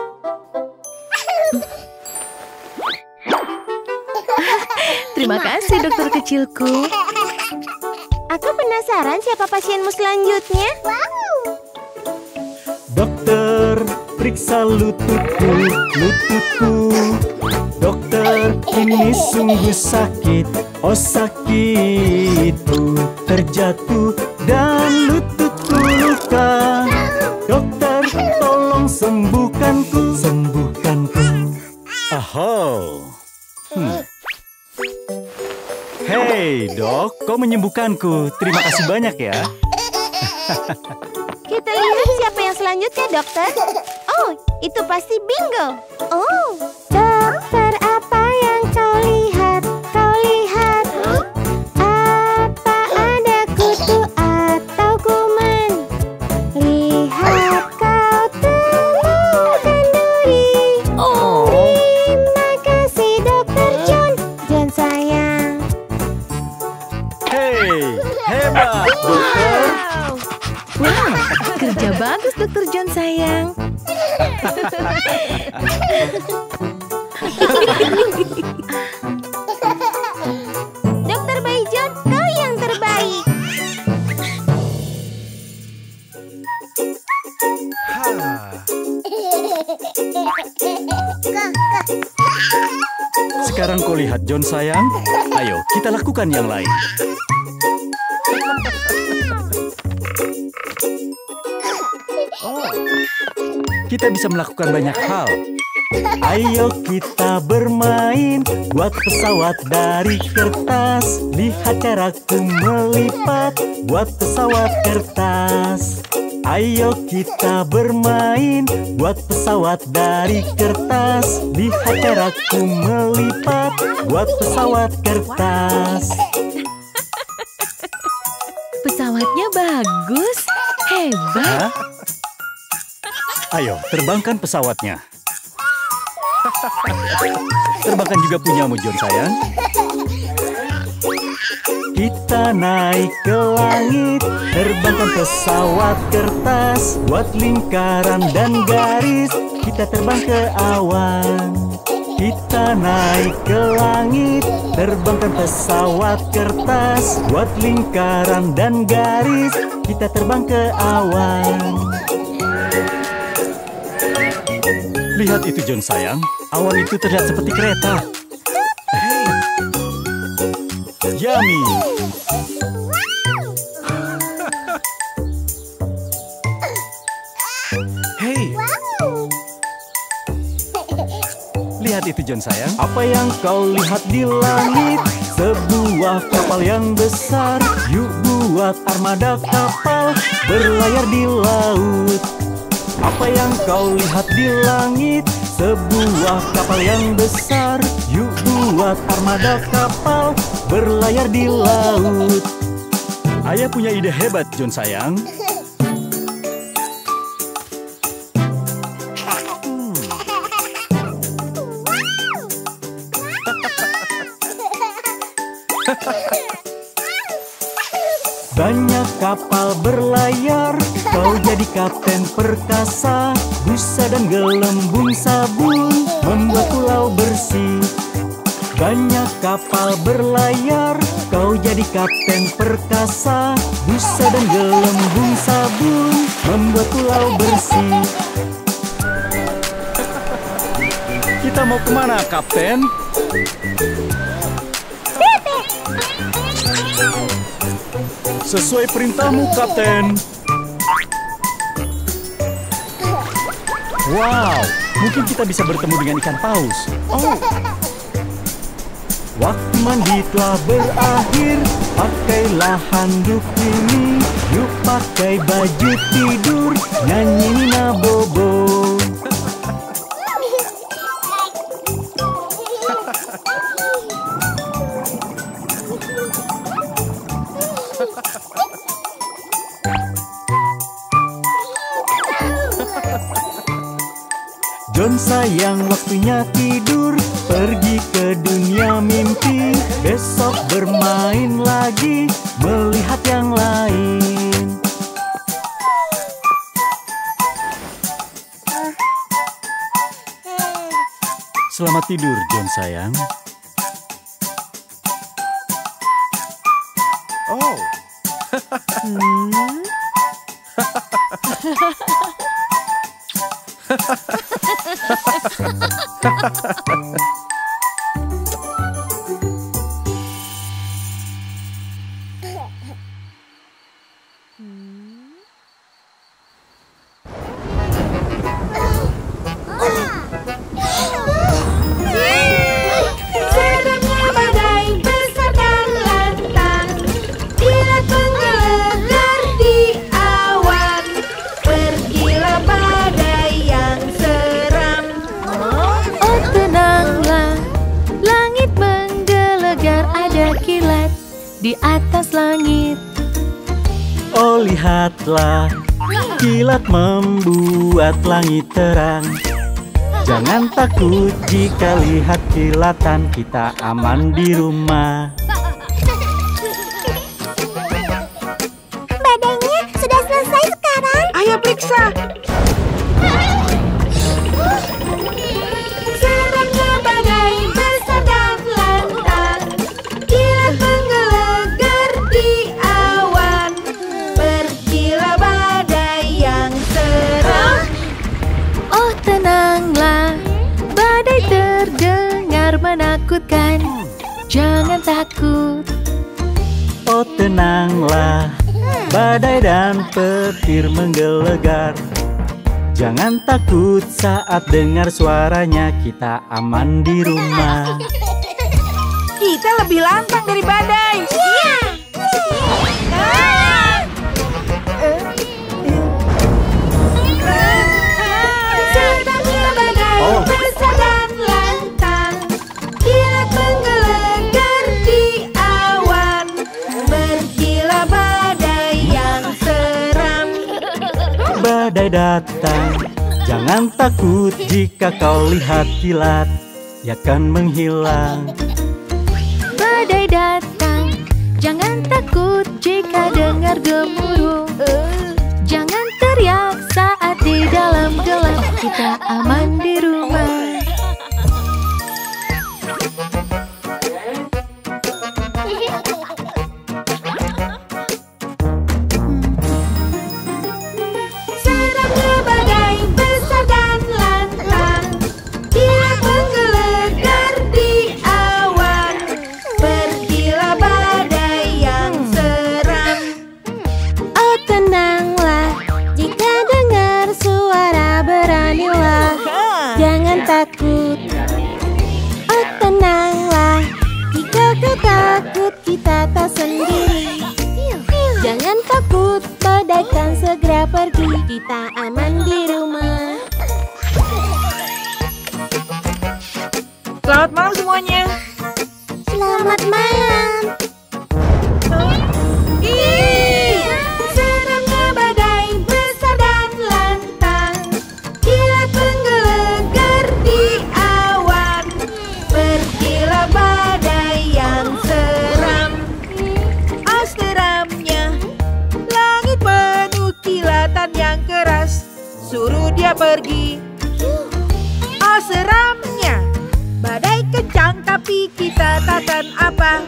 Terima kasih, dokter kecilku. Aku penasaran siapa pasienmu selanjutnya. Wow. Dokter, periksa lututku, lututku. Dokter, ini sungguh sakit, oh sakitku. Terjatuh dan lututku luka. Dokter, tolong sembuhkanku, sembuhkanku. Ahau. Hmm. Hei, dok, kau menyembuhkanku. Terima kasih banyak ya. Kita lihat siapa yang selanjutnya, dokter. Oh, itu pasti Bingo. Oh, dokter, apa yang kau lihat? Kau lihat? Dokter Bayi John, kau yang terbaik. Sekarang kau lihat John sayang. Ayo, kita lakukan yang lain. Kita bisa melakukan banyak hal. Ayo kita bermain, buat pesawat dari kertas. Lihat caraku melipat, buat pesawat kertas. Ayo kita bermain, buat pesawat dari kertas. Lihat caraku melipat, buat pesawat kertas. Pesawatnya bagus, hebat. Hah? Ayo, terbangkan pesawatnya. Terbangkan juga punyamu, John, sayang. Kita naik ke langit, terbangkan pesawat kertas. Buat lingkaran dan garis, kita terbang ke awan. Kita naik ke langit, terbangkan pesawat kertas. Buat lingkaran dan garis, kita terbang ke awan. Lihat itu, John sayang. Awan itu terlihat seperti kereta. Yummy. Hey. Lihat itu, John sayang. Apa yang kau lihat di langit? Sebuah kapal yang besar. Yuk buat armada kapal berlayar di laut. Apa yang kau lihat di langit? Sebuah kapal yang besar. Yuk buat armada kapal berlayar di laut. Ayah punya ide hebat, John sayang. Banyak kapal berlayar. Kau jadi kapten perkasa. Busa dan gelembung sabun membuat pulau bersih. Banyak kapal berlayar. Kau jadi kapten perkasa. Busa dan gelembung sabun membuat pulau bersih. Kita mau kemana, kapten? Sesuai perintahmu, kapten. Wow, mungkin kita bisa bertemu dengan ikan paus. Oh, waktu mandi telah berakhir. Pakailah handuk ini. Yuk pakai baju tidur. Nyanyi Nina Bobo. John sayang, waktunya tidur. Pergi ke dunia mimpi. Besok bermain lagi, melihat yang lain. Selamat tidur, John sayang. Oh. Di atas langit. Oh, lihatlah, kilat membuat langit terang. Jangan takut jika lihat kilatan. Kita aman di rumah. Badainya sudah selesai sekarang. Ayo periksa. benar-benar menakutkan. Jangan takut. Oh tenanglah, badai dan petir menggelegar. Jangan takut saat dengar suaranya, kita aman di rumah. Kita lebih lantang dari badai. Yeah. Ah. Serta kita badai, oh, besar dan lantang. Kilat menggelegar di awan. Berkilau badai yang seram. Badai datang, jangan takut. Jika kau lihat kilat, ia akan menghilang. Badai datang, jangan takut. Jika dengar gemuruh, jangan teriak saat di dalam gelap. Kita aman di rumah. Kita aman di rumah. Selamat malam semuanya. Selamat malam. Seramnya badai besar dan lantang. Kilat menggelegar di awan. Berkilau badai yang seram. Oh seramnya, langit penuh kilatan yang keras. Suruh dia pergi. Oh seramnya, badai kencang tapi kita takkan apa.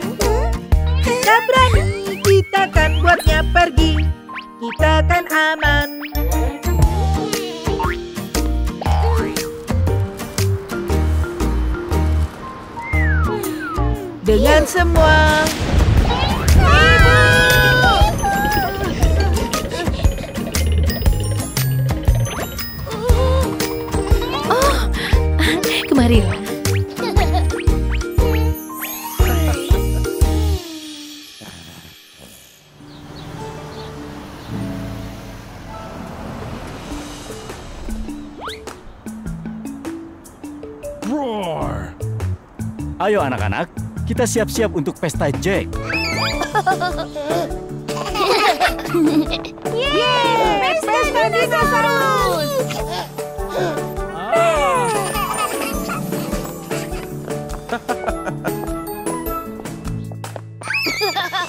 Kita berani, kita kan buatnya pergi. Kita kan aman. Dengan semua kemarin. Roar. Ayo anak-anak, kita siap-siap untuk pesta Jack. Yeay, pesta dinosaurus.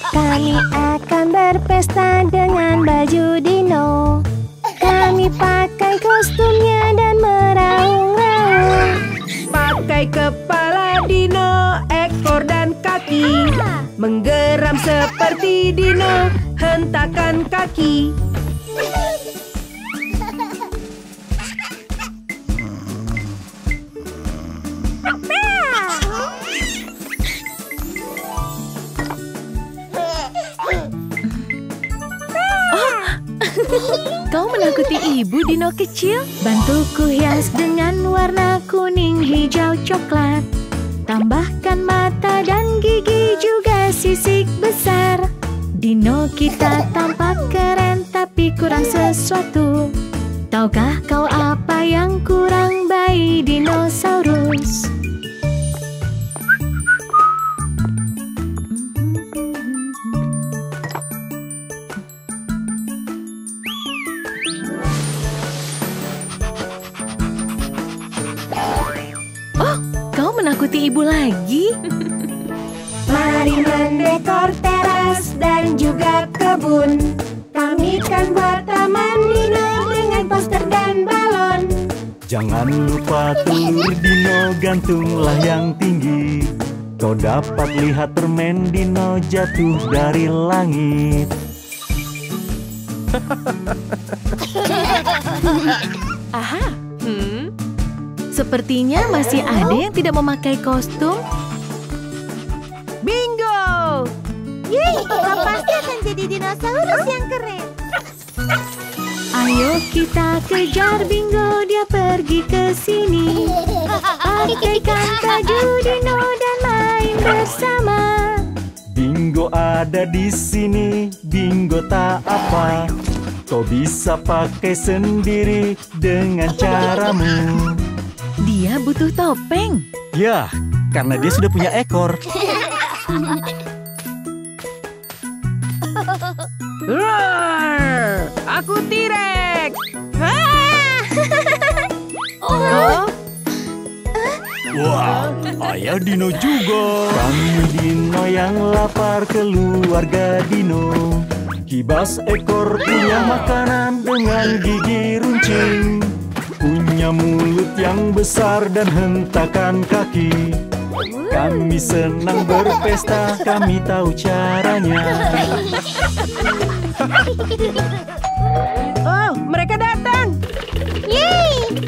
Kami akan berpesta dengan baju dino. Kami pakai kostumnya dan meraung-raung. Pakai kepala dino, ekor dan kaki. Menggeram seperti dino, hentakan kaki. Kau menakuti ibu dino kecil? Bantuku hias dengan warna kuning, hijau, coklat. Tambahkan mata dan gigi juga sisik besar. Dino kita tampak keren tapi kurang sesuatu. Tahukah kau apa yang kurang bayi dinosaurus? Ikuti ibu lagi. Mari mendekor teras dan juga kebun. Kami kan buat taman dino dengan poster dan balon. Jangan lupa telur dino gantunglah yang tinggi. Kau dapat lihat permen dino jatuh dari langit. Aha. Hmm. Sepertinya masih ada yang tidak memakai kostum. Bingo! Yeay, kita pasti akan jadi dinosaurus yang keren. Ayo kita kejar Bingo, dia pergi ke sini. Pakaikan baju dino dan main bersama. Bingo ada di sini, Bingo tak apa. Kau bisa pakai sendiri dengan caramu. Dia butuh topeng. Ya, karena dia sudah punya ekor. Roar! Aku T-Rex. Oh. Wah, ayah Dino juga. Kami Dino yang lapar, keluarga Dino. Kibas ekor punya makanan dengan gigi runcing. Punya mulut yang besar dan hentakan kaki. Kami senang berpesta, kami tahu caranya. Oh, mereka datang. Yeay!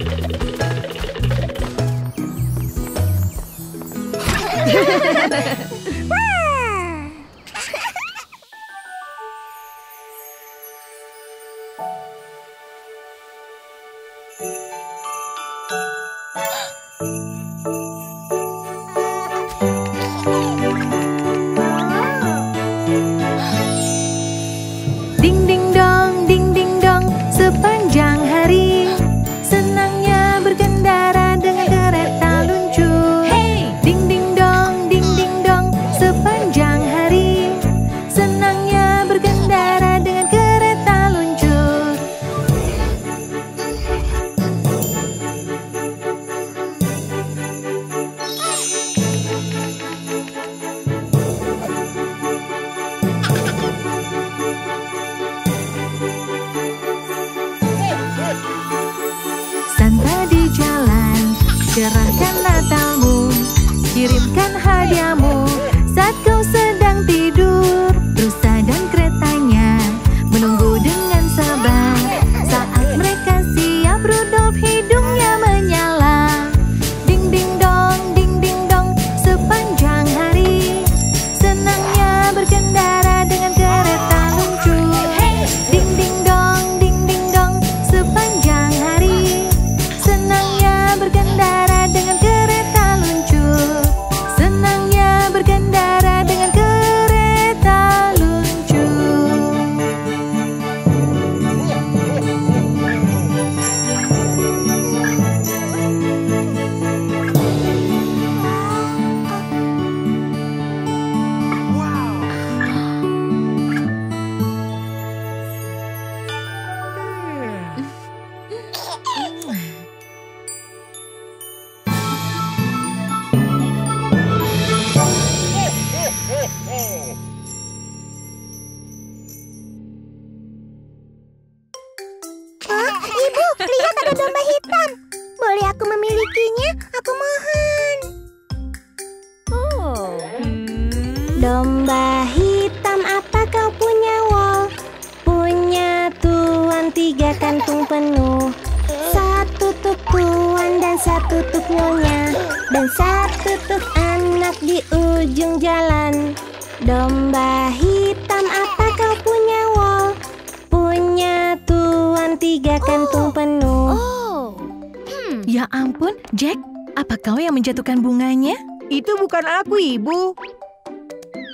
Jatuhkan bunganya? Itu bukan aku, Ibu.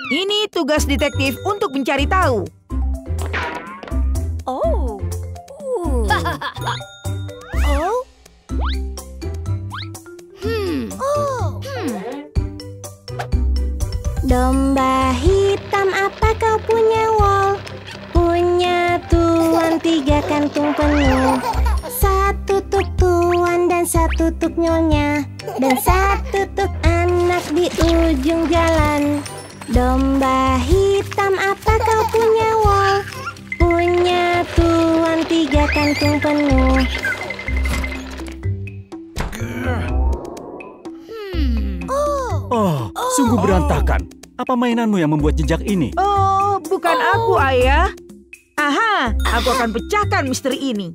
Ini tugas detektif untuk mencari tahu. Oh. Uh. Oh. Hmm. Oh. Hmm. Domba hitam apa kau punya, Wol? Punya tuan tiga kantung penuh. Satu tuk tuan dan satu tuk nyonya. Dan satu tuk anak di ujung jalan. Domba hitam apa kau punya, Wol? Punya tuan tiga kantung penuh. Oh, sungguh berantakan. Apa mainanmu yang membuat jejak ini? Oh, bukan aku, Ayah. Aha, aku akan pecahkan misteri ini.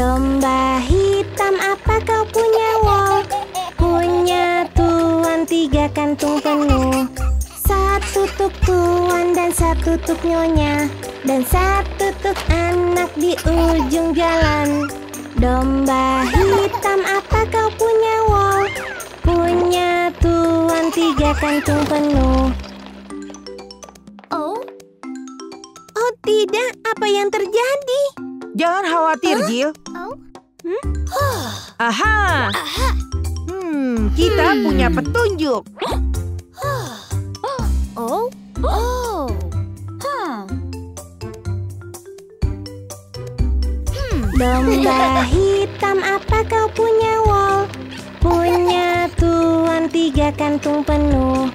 Domba hitam, apa kau punya wol? Punya tuan tiga kantung penuh. Satu tuk tuan dan satu tuk nyonya, dan satu tuk anak di ujung jalan. Domba hitam, apa kau punya wol? Punya tuan tiga kantung penuh. Oh, oh tidak, apa yang terjadi? Jangan khawatir, huh? Jill. Oh. Hmm? Aha. Aha. Hmm, kita hmm. punya petunjuk. Oh, oh, huh. hmm. Domba hitam, apa kau punya wol? Punya tuan tiga kantung penuh.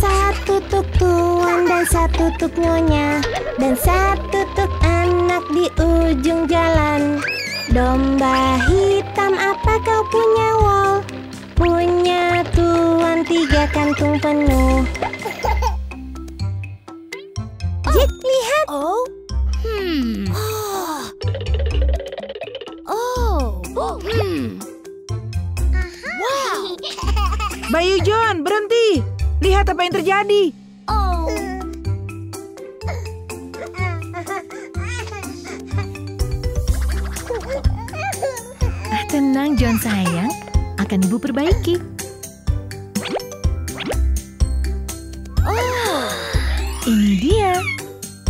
Satu tuk tuan dan satu tuk nyonya, dan satu tuk anak di ujung jalan. Domba hitam, apa kau punya wol? Punya tuan tiga kantung penuh. Jik, lihat. Oh. Hmm. Oh. Oh. Oh. Hmm. Wow. Bayi John, berhenti. Lihat apa yang terjadi. Oh. Ah, tenang John sayang, akan ibu perbaiki. Oh, ini dia.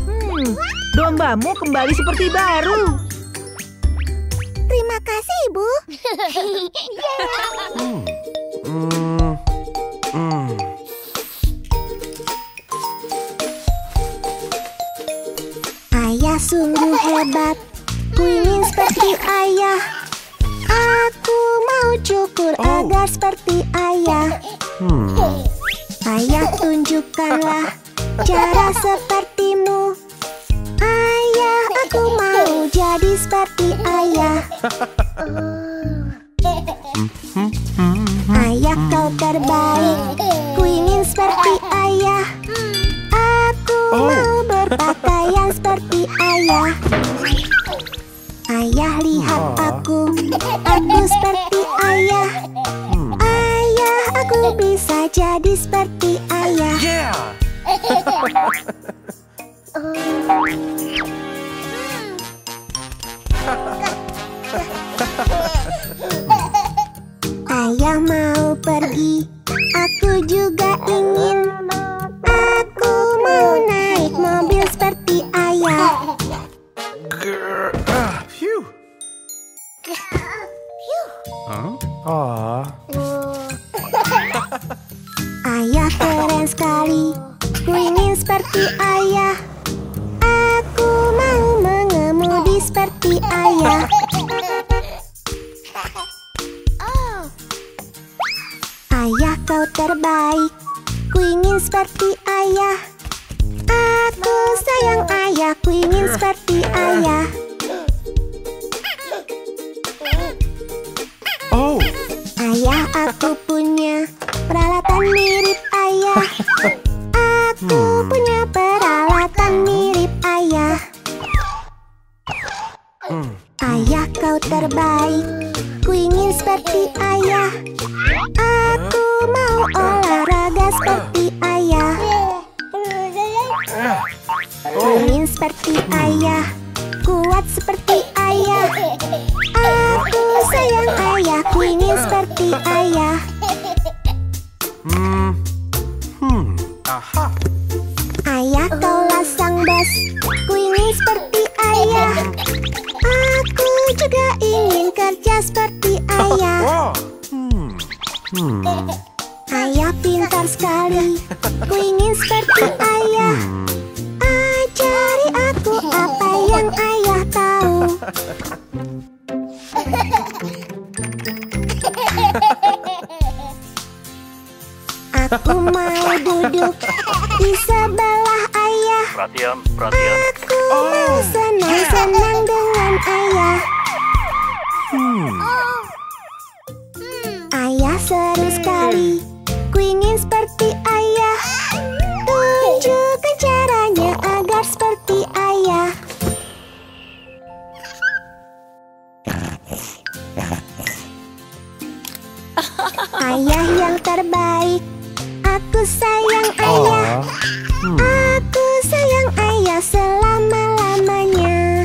Hmm, dombamu kembali seperti baru. Terima kasih ibu. yeah. hmm. Hmm. Hmm. Ayah sungguh hebat, ku ingin seperti ayah. Aku mau cukur oh. agar seperti ayah. hmm. Ayah tunjukkanlah cara sepertimu. Ayah, aku mau jadi seperti ayah. Ayah kau terbaik, ku ingin seperti ayah. Aku oh. mau berpakaian seperti ayah. Ayah, lihat aku, aku seperti ayah. Ayah, aku bisa jadi seperti ayah. Yeah. Ayah mau pergi, aku juga ingin. Aku mau naik mobil seperti ayah. Huh? Oh. Ayah keren sekali, ku ingin seperti ayah. Aku mau mengemudi seperti ayah. Ayah kau terbaik, ku ingin seperti ayah. Aku sayang ayah, ku ingin seperti ayah. Ayah, aku punya peralatan mirip ayah. Aku punya peralatan mirip ayah. Ayah, kau terbaik, ku ingin seperti ayah. Aku mau olahraga seperti ayah. Ingin seperti ayah, kuat seperti ayah. Aku sayang ayah, ku ingin seperti ayah. Hmm. Hmm. Aha. Ayah, kau lasang bas, ku ingin seperti ayah. Aku juga ingin kerja seperti ayah. Hmm. Hmm. Ayah pintar sekali, ku ingin seperti ayah. Ajari aku apa yang ayah tahu. Aku mau duduk di sebelah ayah. Perhatian, perhatian. Aku oh. mau senang-senang dengan ayah. hmm. Ayah seru sekali, ku ingin seperti ayah. Tunjukkan caranya agar seperti ayah. Ayah yang terbaik, aku sayang ayah. Oh. hmm. Aku sayang ayah selama-lamanya.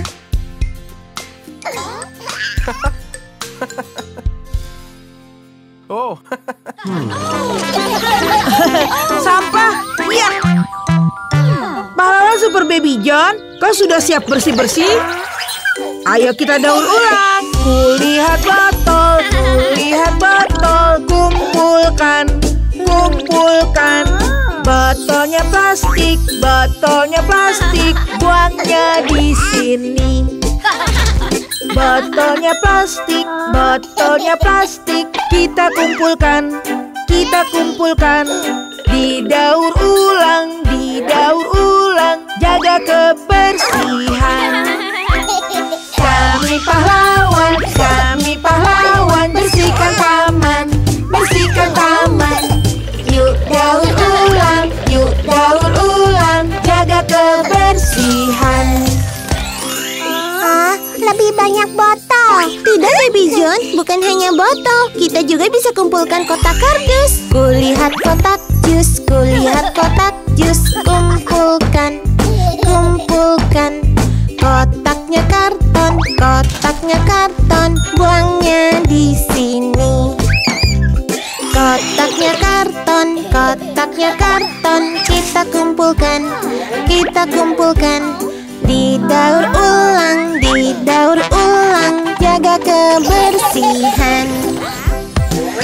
Oh. hmm. Sampah, ya. Pahlawan Super Baby John, kau sudah siap bersih-bersih? Ayo kita daur ulang. Kulihat botol, kulihat botol, kumpulkan, kumpulkan. Botolnya plastik, botolnya plastik, buangnya di sini. Botolnya plastik, botolnya plastik, kita kumpulkan, kita kumpulkan. Didaur ulang, didaur ulang, jaga kebersihan. Kami pahlawan, kami pahlawan, bersihkan taman, bersihkan taman. Yuk daur ulang, yuk daur ulang, jaga kebersihan. Ah, lebih banyak botol. Tidak, Baby John, bukan hanya botol, kita juga bisa kumpulkan kotak kardus. Kulihat kotak jus, kulihat kotak jus, kumpulkan, kumpulkan. Kotaknya karton, kotaknya karton, buangnya di sini. Kotaknya karton, kotaknya karton, kita kumpulkan, kita kumpulkan. Didaur ulang, didaur ulang, jaga kebersihan.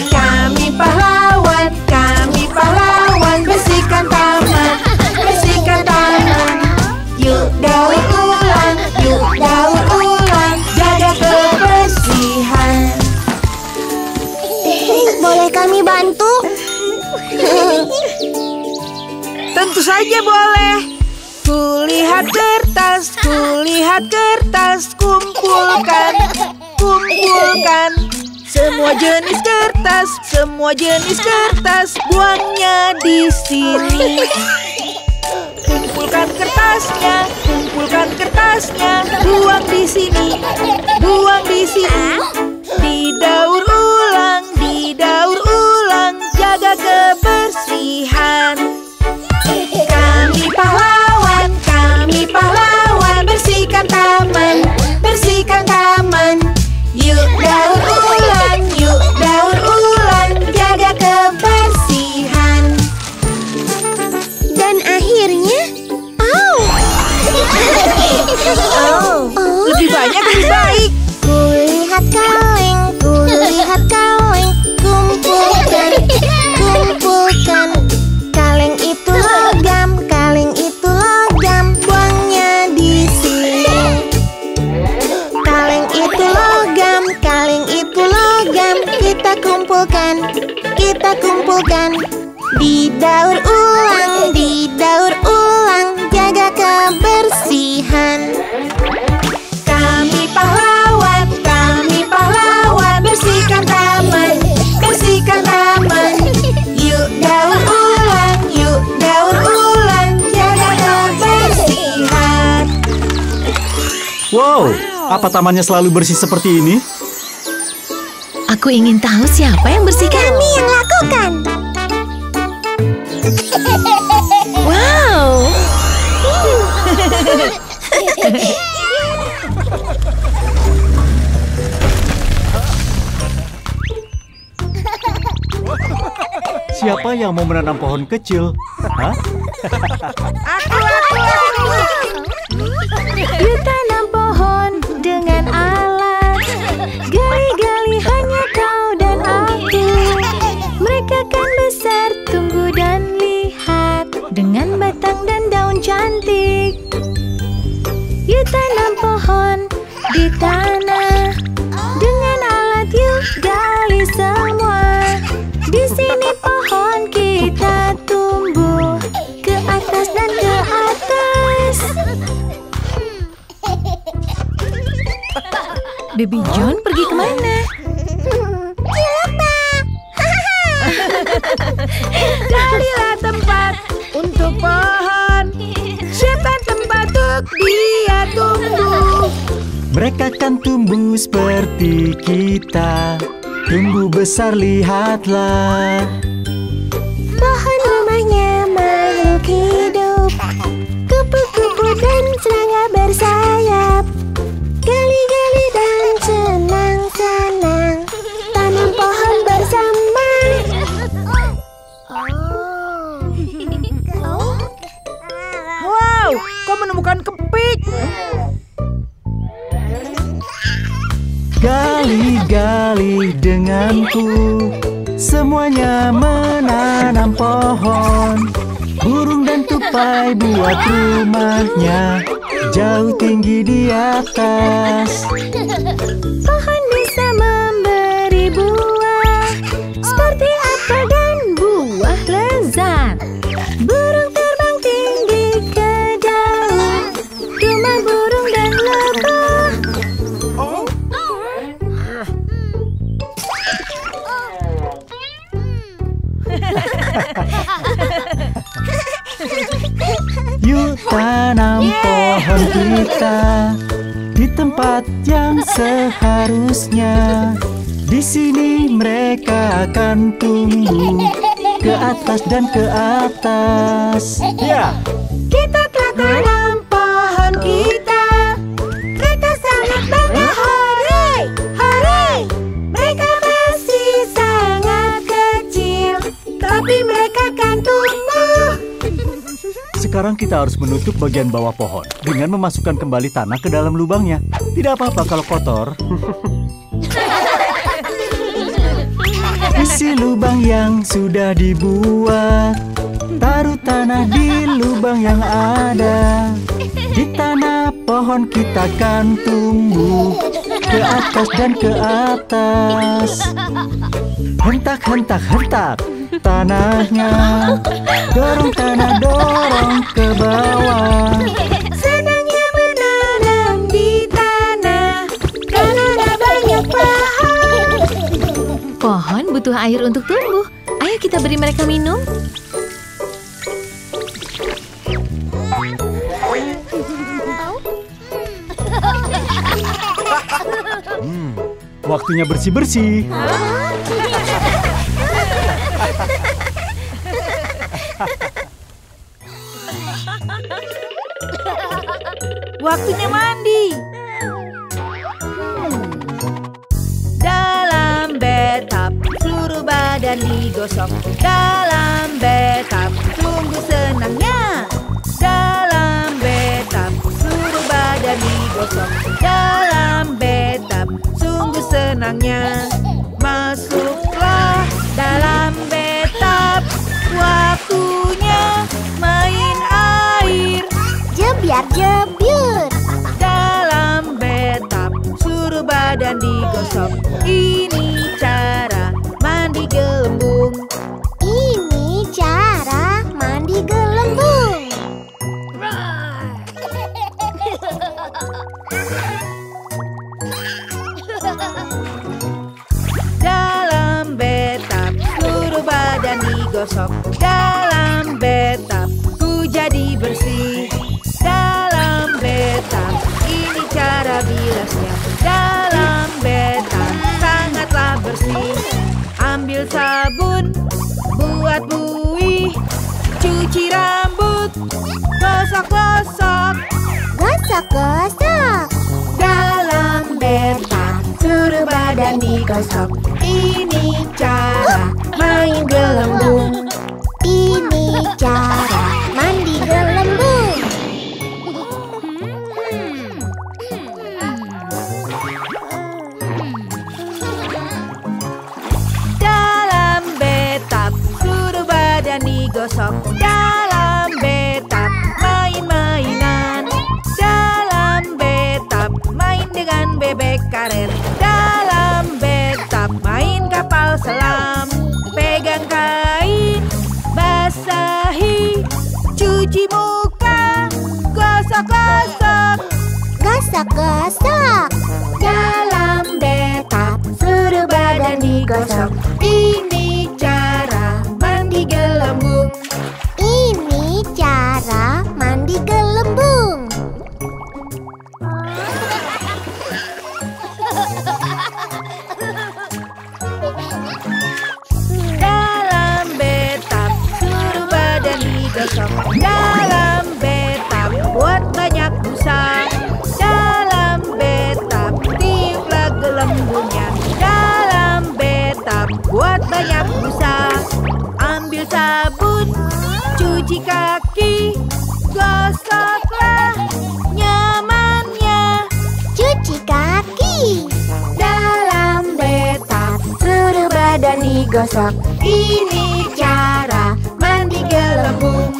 Kami pahlawan, kami pahlawan. Bersihkan taman, bersihkan taman. Yuk daur ulang, yuk daur ulang, jaga kebersihan. Boleh kami bantu? Tentu saja boleh. Kulihat kertas, kulihat kertas, kumpulkan, kumpulkan. Semua jenis kertas, semua jenis kertas, buangnya di sini. Kumpulkan kertasnya, kumpulkan kertasnya, buang di sini, buang di sini. Didaur ulang, didaur ulang, jaga kebersihan. Kami pahlawan, kami pahlawan, bersihkan taman, bersihkan taman. Yuk daur ulang, yuk daur ulang, jaga kebersihan. Dan akhirnya, oh, oh, oh. lebih banyak lebih baik. Kulihat kaleng, kulihat kaleng, kumpulkan, kumpulkan. Kaleng itu logam, kaleng itu logam, buangnya di sini. Kaleng itu logam, kaleng itu logam, kita kumpulkan, kita kumpulkan. Didaur ulang, didaur ulang, jaga kebersihan. Kami pahlawan, kami pahlawan, bersihkan taman, bersihkan taman. Yuk daur ulang, yuk daur ulang, jaga kebersihan. Wow. Apa tamannya selalu bersih seperti ini? Aku ingin tahu siapa yang bersihkan. Kami yang lakukan. Wow. Siapa yang mau menanam pohon kecil? Hah? Aku, aku, aku. Yuk tanam pohon. Dengan alat gali-gali hanya kau dan aku. Mereka kan besar, tunggu dan lihat. Dengan batang dan daun cantik. Yuk tanam pohon di tanah. Dengan alat yuk gali semua. Di sini pohon kita tumbuh ke atas dan ke atas. Baby John pergi kemana? Coba. Carilah tempat untuk pohon. Siapa tempat untuk dia tumbuh. Mereka kan tumbuh seperti kita. Tumbuh besar, lihatlah. Pohon rumahnya makhluk hidup. Kupu-kupu dan serangga bersayap. Gali-gali dan senang-senang. Tanam pohon bersama. Wow, kau menemukan kepik. Gali-gali denganku, semuanya menanam pohon. Burung dan tupai buat rumahnya jauh tinggi di atas. Pohon bisa memberi buah, seperti apel dan buah lezat. Burung terbang tinggi ke daun, rumah burung dan lebah. Yuk tanam pohon kita di tempat yang seharusnya. Di sini mereka akan tumbuh ke atas dan ke atas. Ya. Kita telah tanam pohon kita. Mereka sangat bangga. Hore, hore. Mereka masih sangat kecil, tapi mereka akan tumbuh. Sekarang kita harus menutup bagian bawah pohon dengan memasukkan kembali tanah ke dalam lubangnya. Tidak apa-apa kalau kotor. Isi lubang yang sudah dibuat. Taruh tanah di lubang yang ada. Di tanah pohon kita akan tumbuh ke atas dan ke atas. Hentak, hentak, hentak tanahnya. Dorong tanah, dorong ke bawah. Senangnya menanam di tanah karena ada banyak pohon. Pohon butuh air untuk tumbuh. Ayo kita beri mereka minum. Hmm, waktunya bersih-bersih. Waktunya mandi. hmm. Dalam bathtub seluruh badan digosok. Dalam bathtub tunggu senangnya. Dalam bathtub seluruh badan digosok. Dalam bathtub sungguh senangnya. Masuklah dalam bathtub, waktunya main air. Jebyar jebyur. Dalam bathtub seluruh badan digosok. Ini cara mandi gelembung. Ini cara mandi gelembung. Dalam bathtub seluruh badan digosok. Dalam bathtub ku jadi bersih. Dalam bathtub ini cara bilasnya. Dalam bathtub sangatlah bersih. Ambil sabun, buat buih, cuci rambut, gosok-gosok, gosok-gosok. Dalam bathtub seluruh badan digosok. Ini cara main gelembung. Ini cara mandi gelembung. Dalam bathtub seluruh badan digosok. Dalam bathtub main-mainan. Dalam bathtub main dengan bebek karet. Dalam bathtub main kapal selam. Pegang kain, basahi, cuci muka, gosok-gosok, gosok-gosok. Dalam bathtub seluruh badan digosok. Ini cara mandi gelembung. Ini cara mandi gelembung. gosok. Dalam bathtub buat banyak busa. Dalam bathtub tiuplah gelembungnya. Dalam bathtub buat banyak busa. Ambil sabun, cuci kaki, gosoklah nyamannya. Cuci kaki. Dalam bathtub seluruh badan digosok. Ini cara mandi gelembung.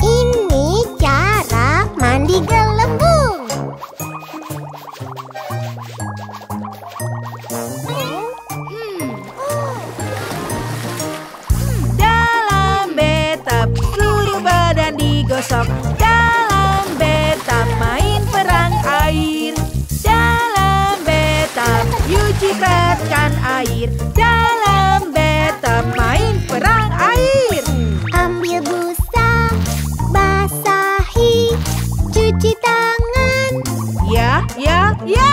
Ini cara mandi gelembung. Hmm. Dalam bathtub seluruh badan digosok. Dalam bathtub main perang air. Dalam bathtub yuk cipratkan air. Dalam bathtub main perang air. Ambil busa, basahi, cuci tangan. Ya, ya, ya.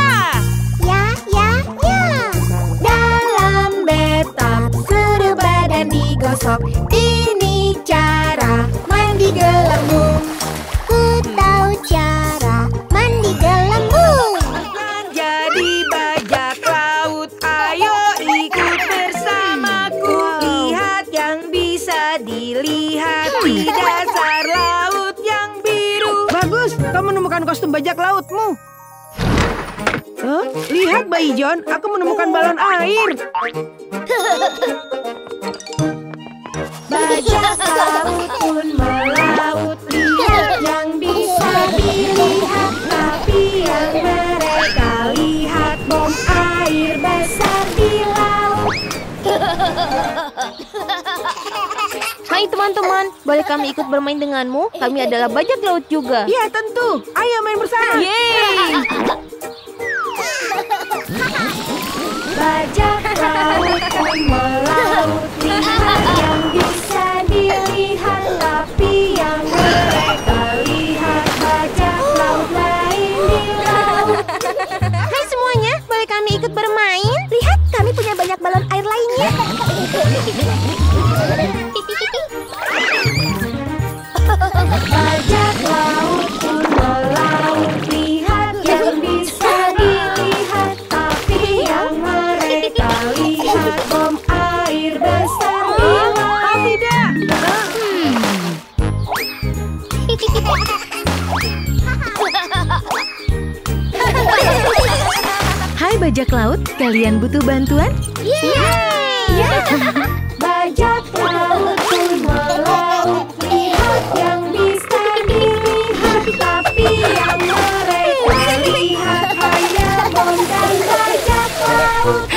Ya, ya, ya. Dalam bathtub seluruh badan digosok. Ini cara mandi gelembung. Ku tahu cara mandi gelembung. Jadi bajak laut, ayo ikut bersamaku. Lihat yang bisa dilihat di dasar laut yang biru. Bagus, kau menemukan kostum bajak lautmu. Huh? Lihat, Bayi John, aku menemukan balon air. Bajak laut pun melaut, lihat yang bisa dilihat. Tapi yang mereka lihat bom air besar di laut. Hai teman-teman, boleh kami ikut bermain denganmu? Kami adalah bajak laut juga. Ya tentu, ayo main bersama. Yeay. Bajak laut pun melaut, lihat yang bisa dilihat. Tapi yang mereka lihat bajak laut lain di laut. Hai semuanya, boleh kami ikut bermain? Lihat, kami punya banyak balon air lainnya. Bajak laut pun melaut, lihat yang bisa dilihat. Tapi yang mereka lihat bom air besar di laut. Oh tidak. Hai bajak laut, kalian butuh bantuan? Iya. Bajak laut pun melaut, lihat yang bisa dilihat. Tapi yang mereka lihat hanya bom dan bajak laut.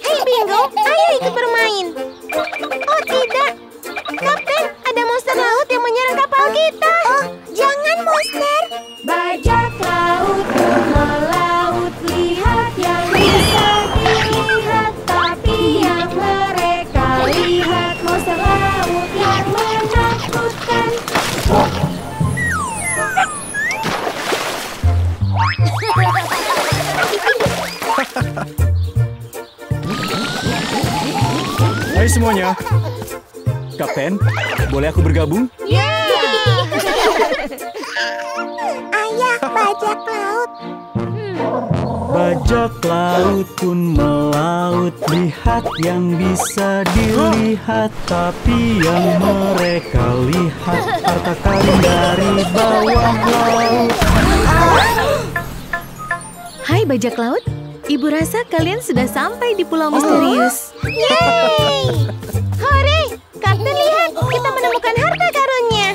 Hei Bingo, ayo ikut bermain. Oh tidak, Kapten, ada monster laut yang menyerang kapal kita. Oh, jangan monster. Bajak laut pun melaut, lihat yang bisa dilihat. Tapi yang mereka lihat monster laut yang menakutkan. Hai semuanya, Kapten, boleh aku bergabung? Yeah. Ayah, bajak laut. Bajak laut pun melaut, lihat yang bisa dilihat. Tapi yang mereka lihat harta karun dari bawah laut. Hai bajak laut, Ibu rasa kalian sudah sampai di Pulau Misterius. Yeay! Hore! Kapten, lihat! Kita menemukan harta karunnya.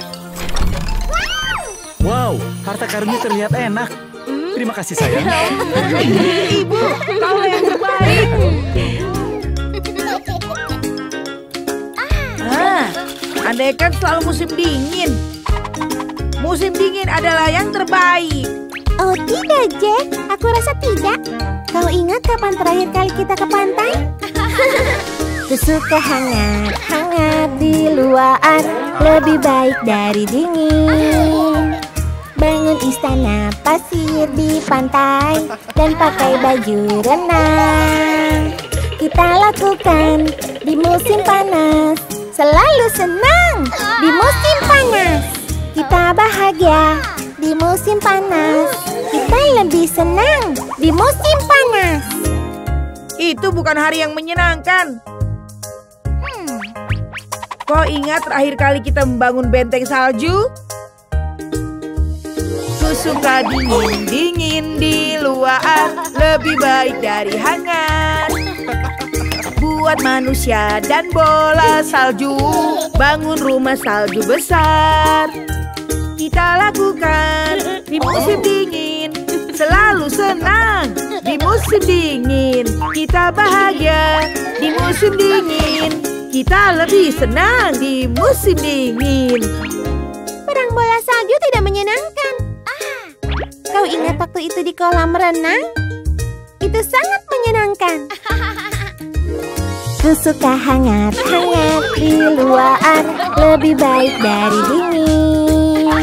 Wow! Harta karunnya terlihat enak. Terima kasih, sayang. Ibu, kau yang terbaik. Ah, andaikan selalu musim dingin. Musim dingin adalah yang terbaik. Oh tidak, Jack. Aku rasa tidak. Kau ingat kapan terakhir kali kita ke pantai? Kusuka hangat, hangat di luar. Lebih baik dari dingin. Bangun istana pasir di pantai dan pakai baju renang. Kita lakukan di musim panas, selalu senang di musim panas. Kita bahagia di musim panas, kita lebih senang di musim panas. Itu bukan hari yang menyenangkan. Hmm. Kau ingat terakhir kali kita membangun benteng salju? Suka dingin-dingin di luar, lebih baik dari hangat. Buat manusia dan bola salju, bangun rumah salju besar. Kita lakukan di musim dingin, selalu senang di musim dingin. Kita bahagia di musim dingin, kita lebih senang di musim dingin. Perang bola salju tidak menyenangkan. Kau ingat waktu itu di kolam renang? Itu sangat menyenangkan. Ku suka hangat-hangat di luar, lebih baik dari dingin.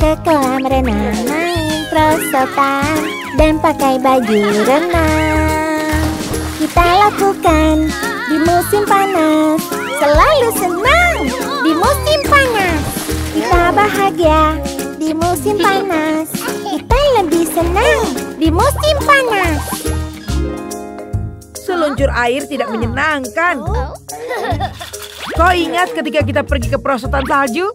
Ke kolam renang main prosotan dan pakai baju renang. Kita lakukan di musim panas, selalu senang di musim panas. Kita bahagia di musim panas, kita lebih senang di musim panas. Seluncur air tidak menyenangkan. Kau ingat ketika kita pergi ke perosotan salju?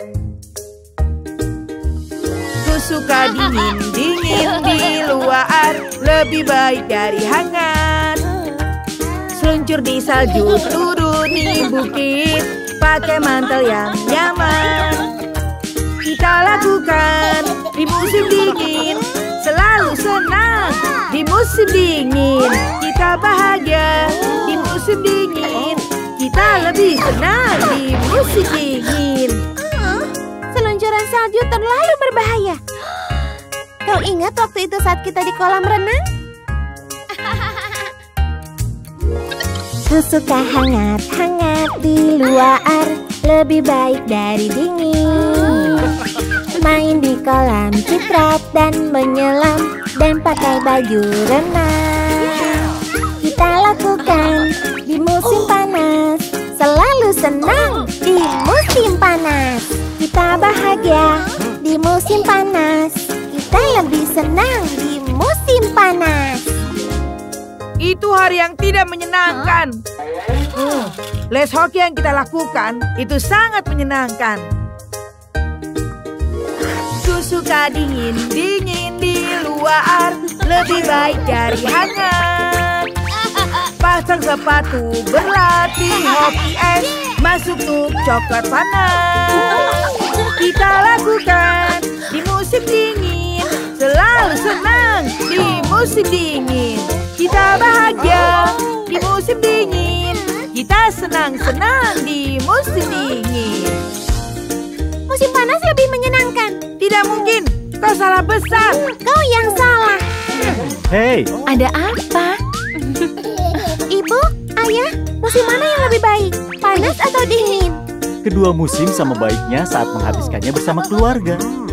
Ku suka dingin-dingin di luar, lebih baik dari hangat. Seluncur di salju, turun di bukit, pakai mantel yang nyaman. Kita lakukan di musim dingin, selalu senang di musim dingin. Kita bahagia di musim dingin, kita lebih senang di musim dingin. Seluncuran salju terlalu berbahaya. Kau ingat waktu itu saat kita di kolam renang? Ku suka hangat-hangat di luar, lebih baik dari dingin. Main di kolam citrat dan menyelam dan pakai baju renang. Kita lakukan di musim panas, selalu senang di musim panas. Kita bahagia di musim panas, kita lebih senang di musim panas. Itu hari yang tidak menyenangkan. Hmm. Les hoki yang kita lakukan itu sangat menyenangkan. Suka dingin-dingin di luar, lebih baik dari hangat. Pasang sepatu berlatih hoki es, masuk tub coklat panas. Kita lakukan di musim dingin, selalu senang di musim dingin. Kita bahagia di musim dingin, kita senang-senang di musim dingin. Musim panas lebih menyenangkan. Tidak mungkin, kau salah besar. Kau yang salah. Hei, ada apa? Ibu, ayah, musim mana yang lebih baik? Panas atau dingin? Kedua musim sama baiknya saat menghabiskannya bersama keluarga.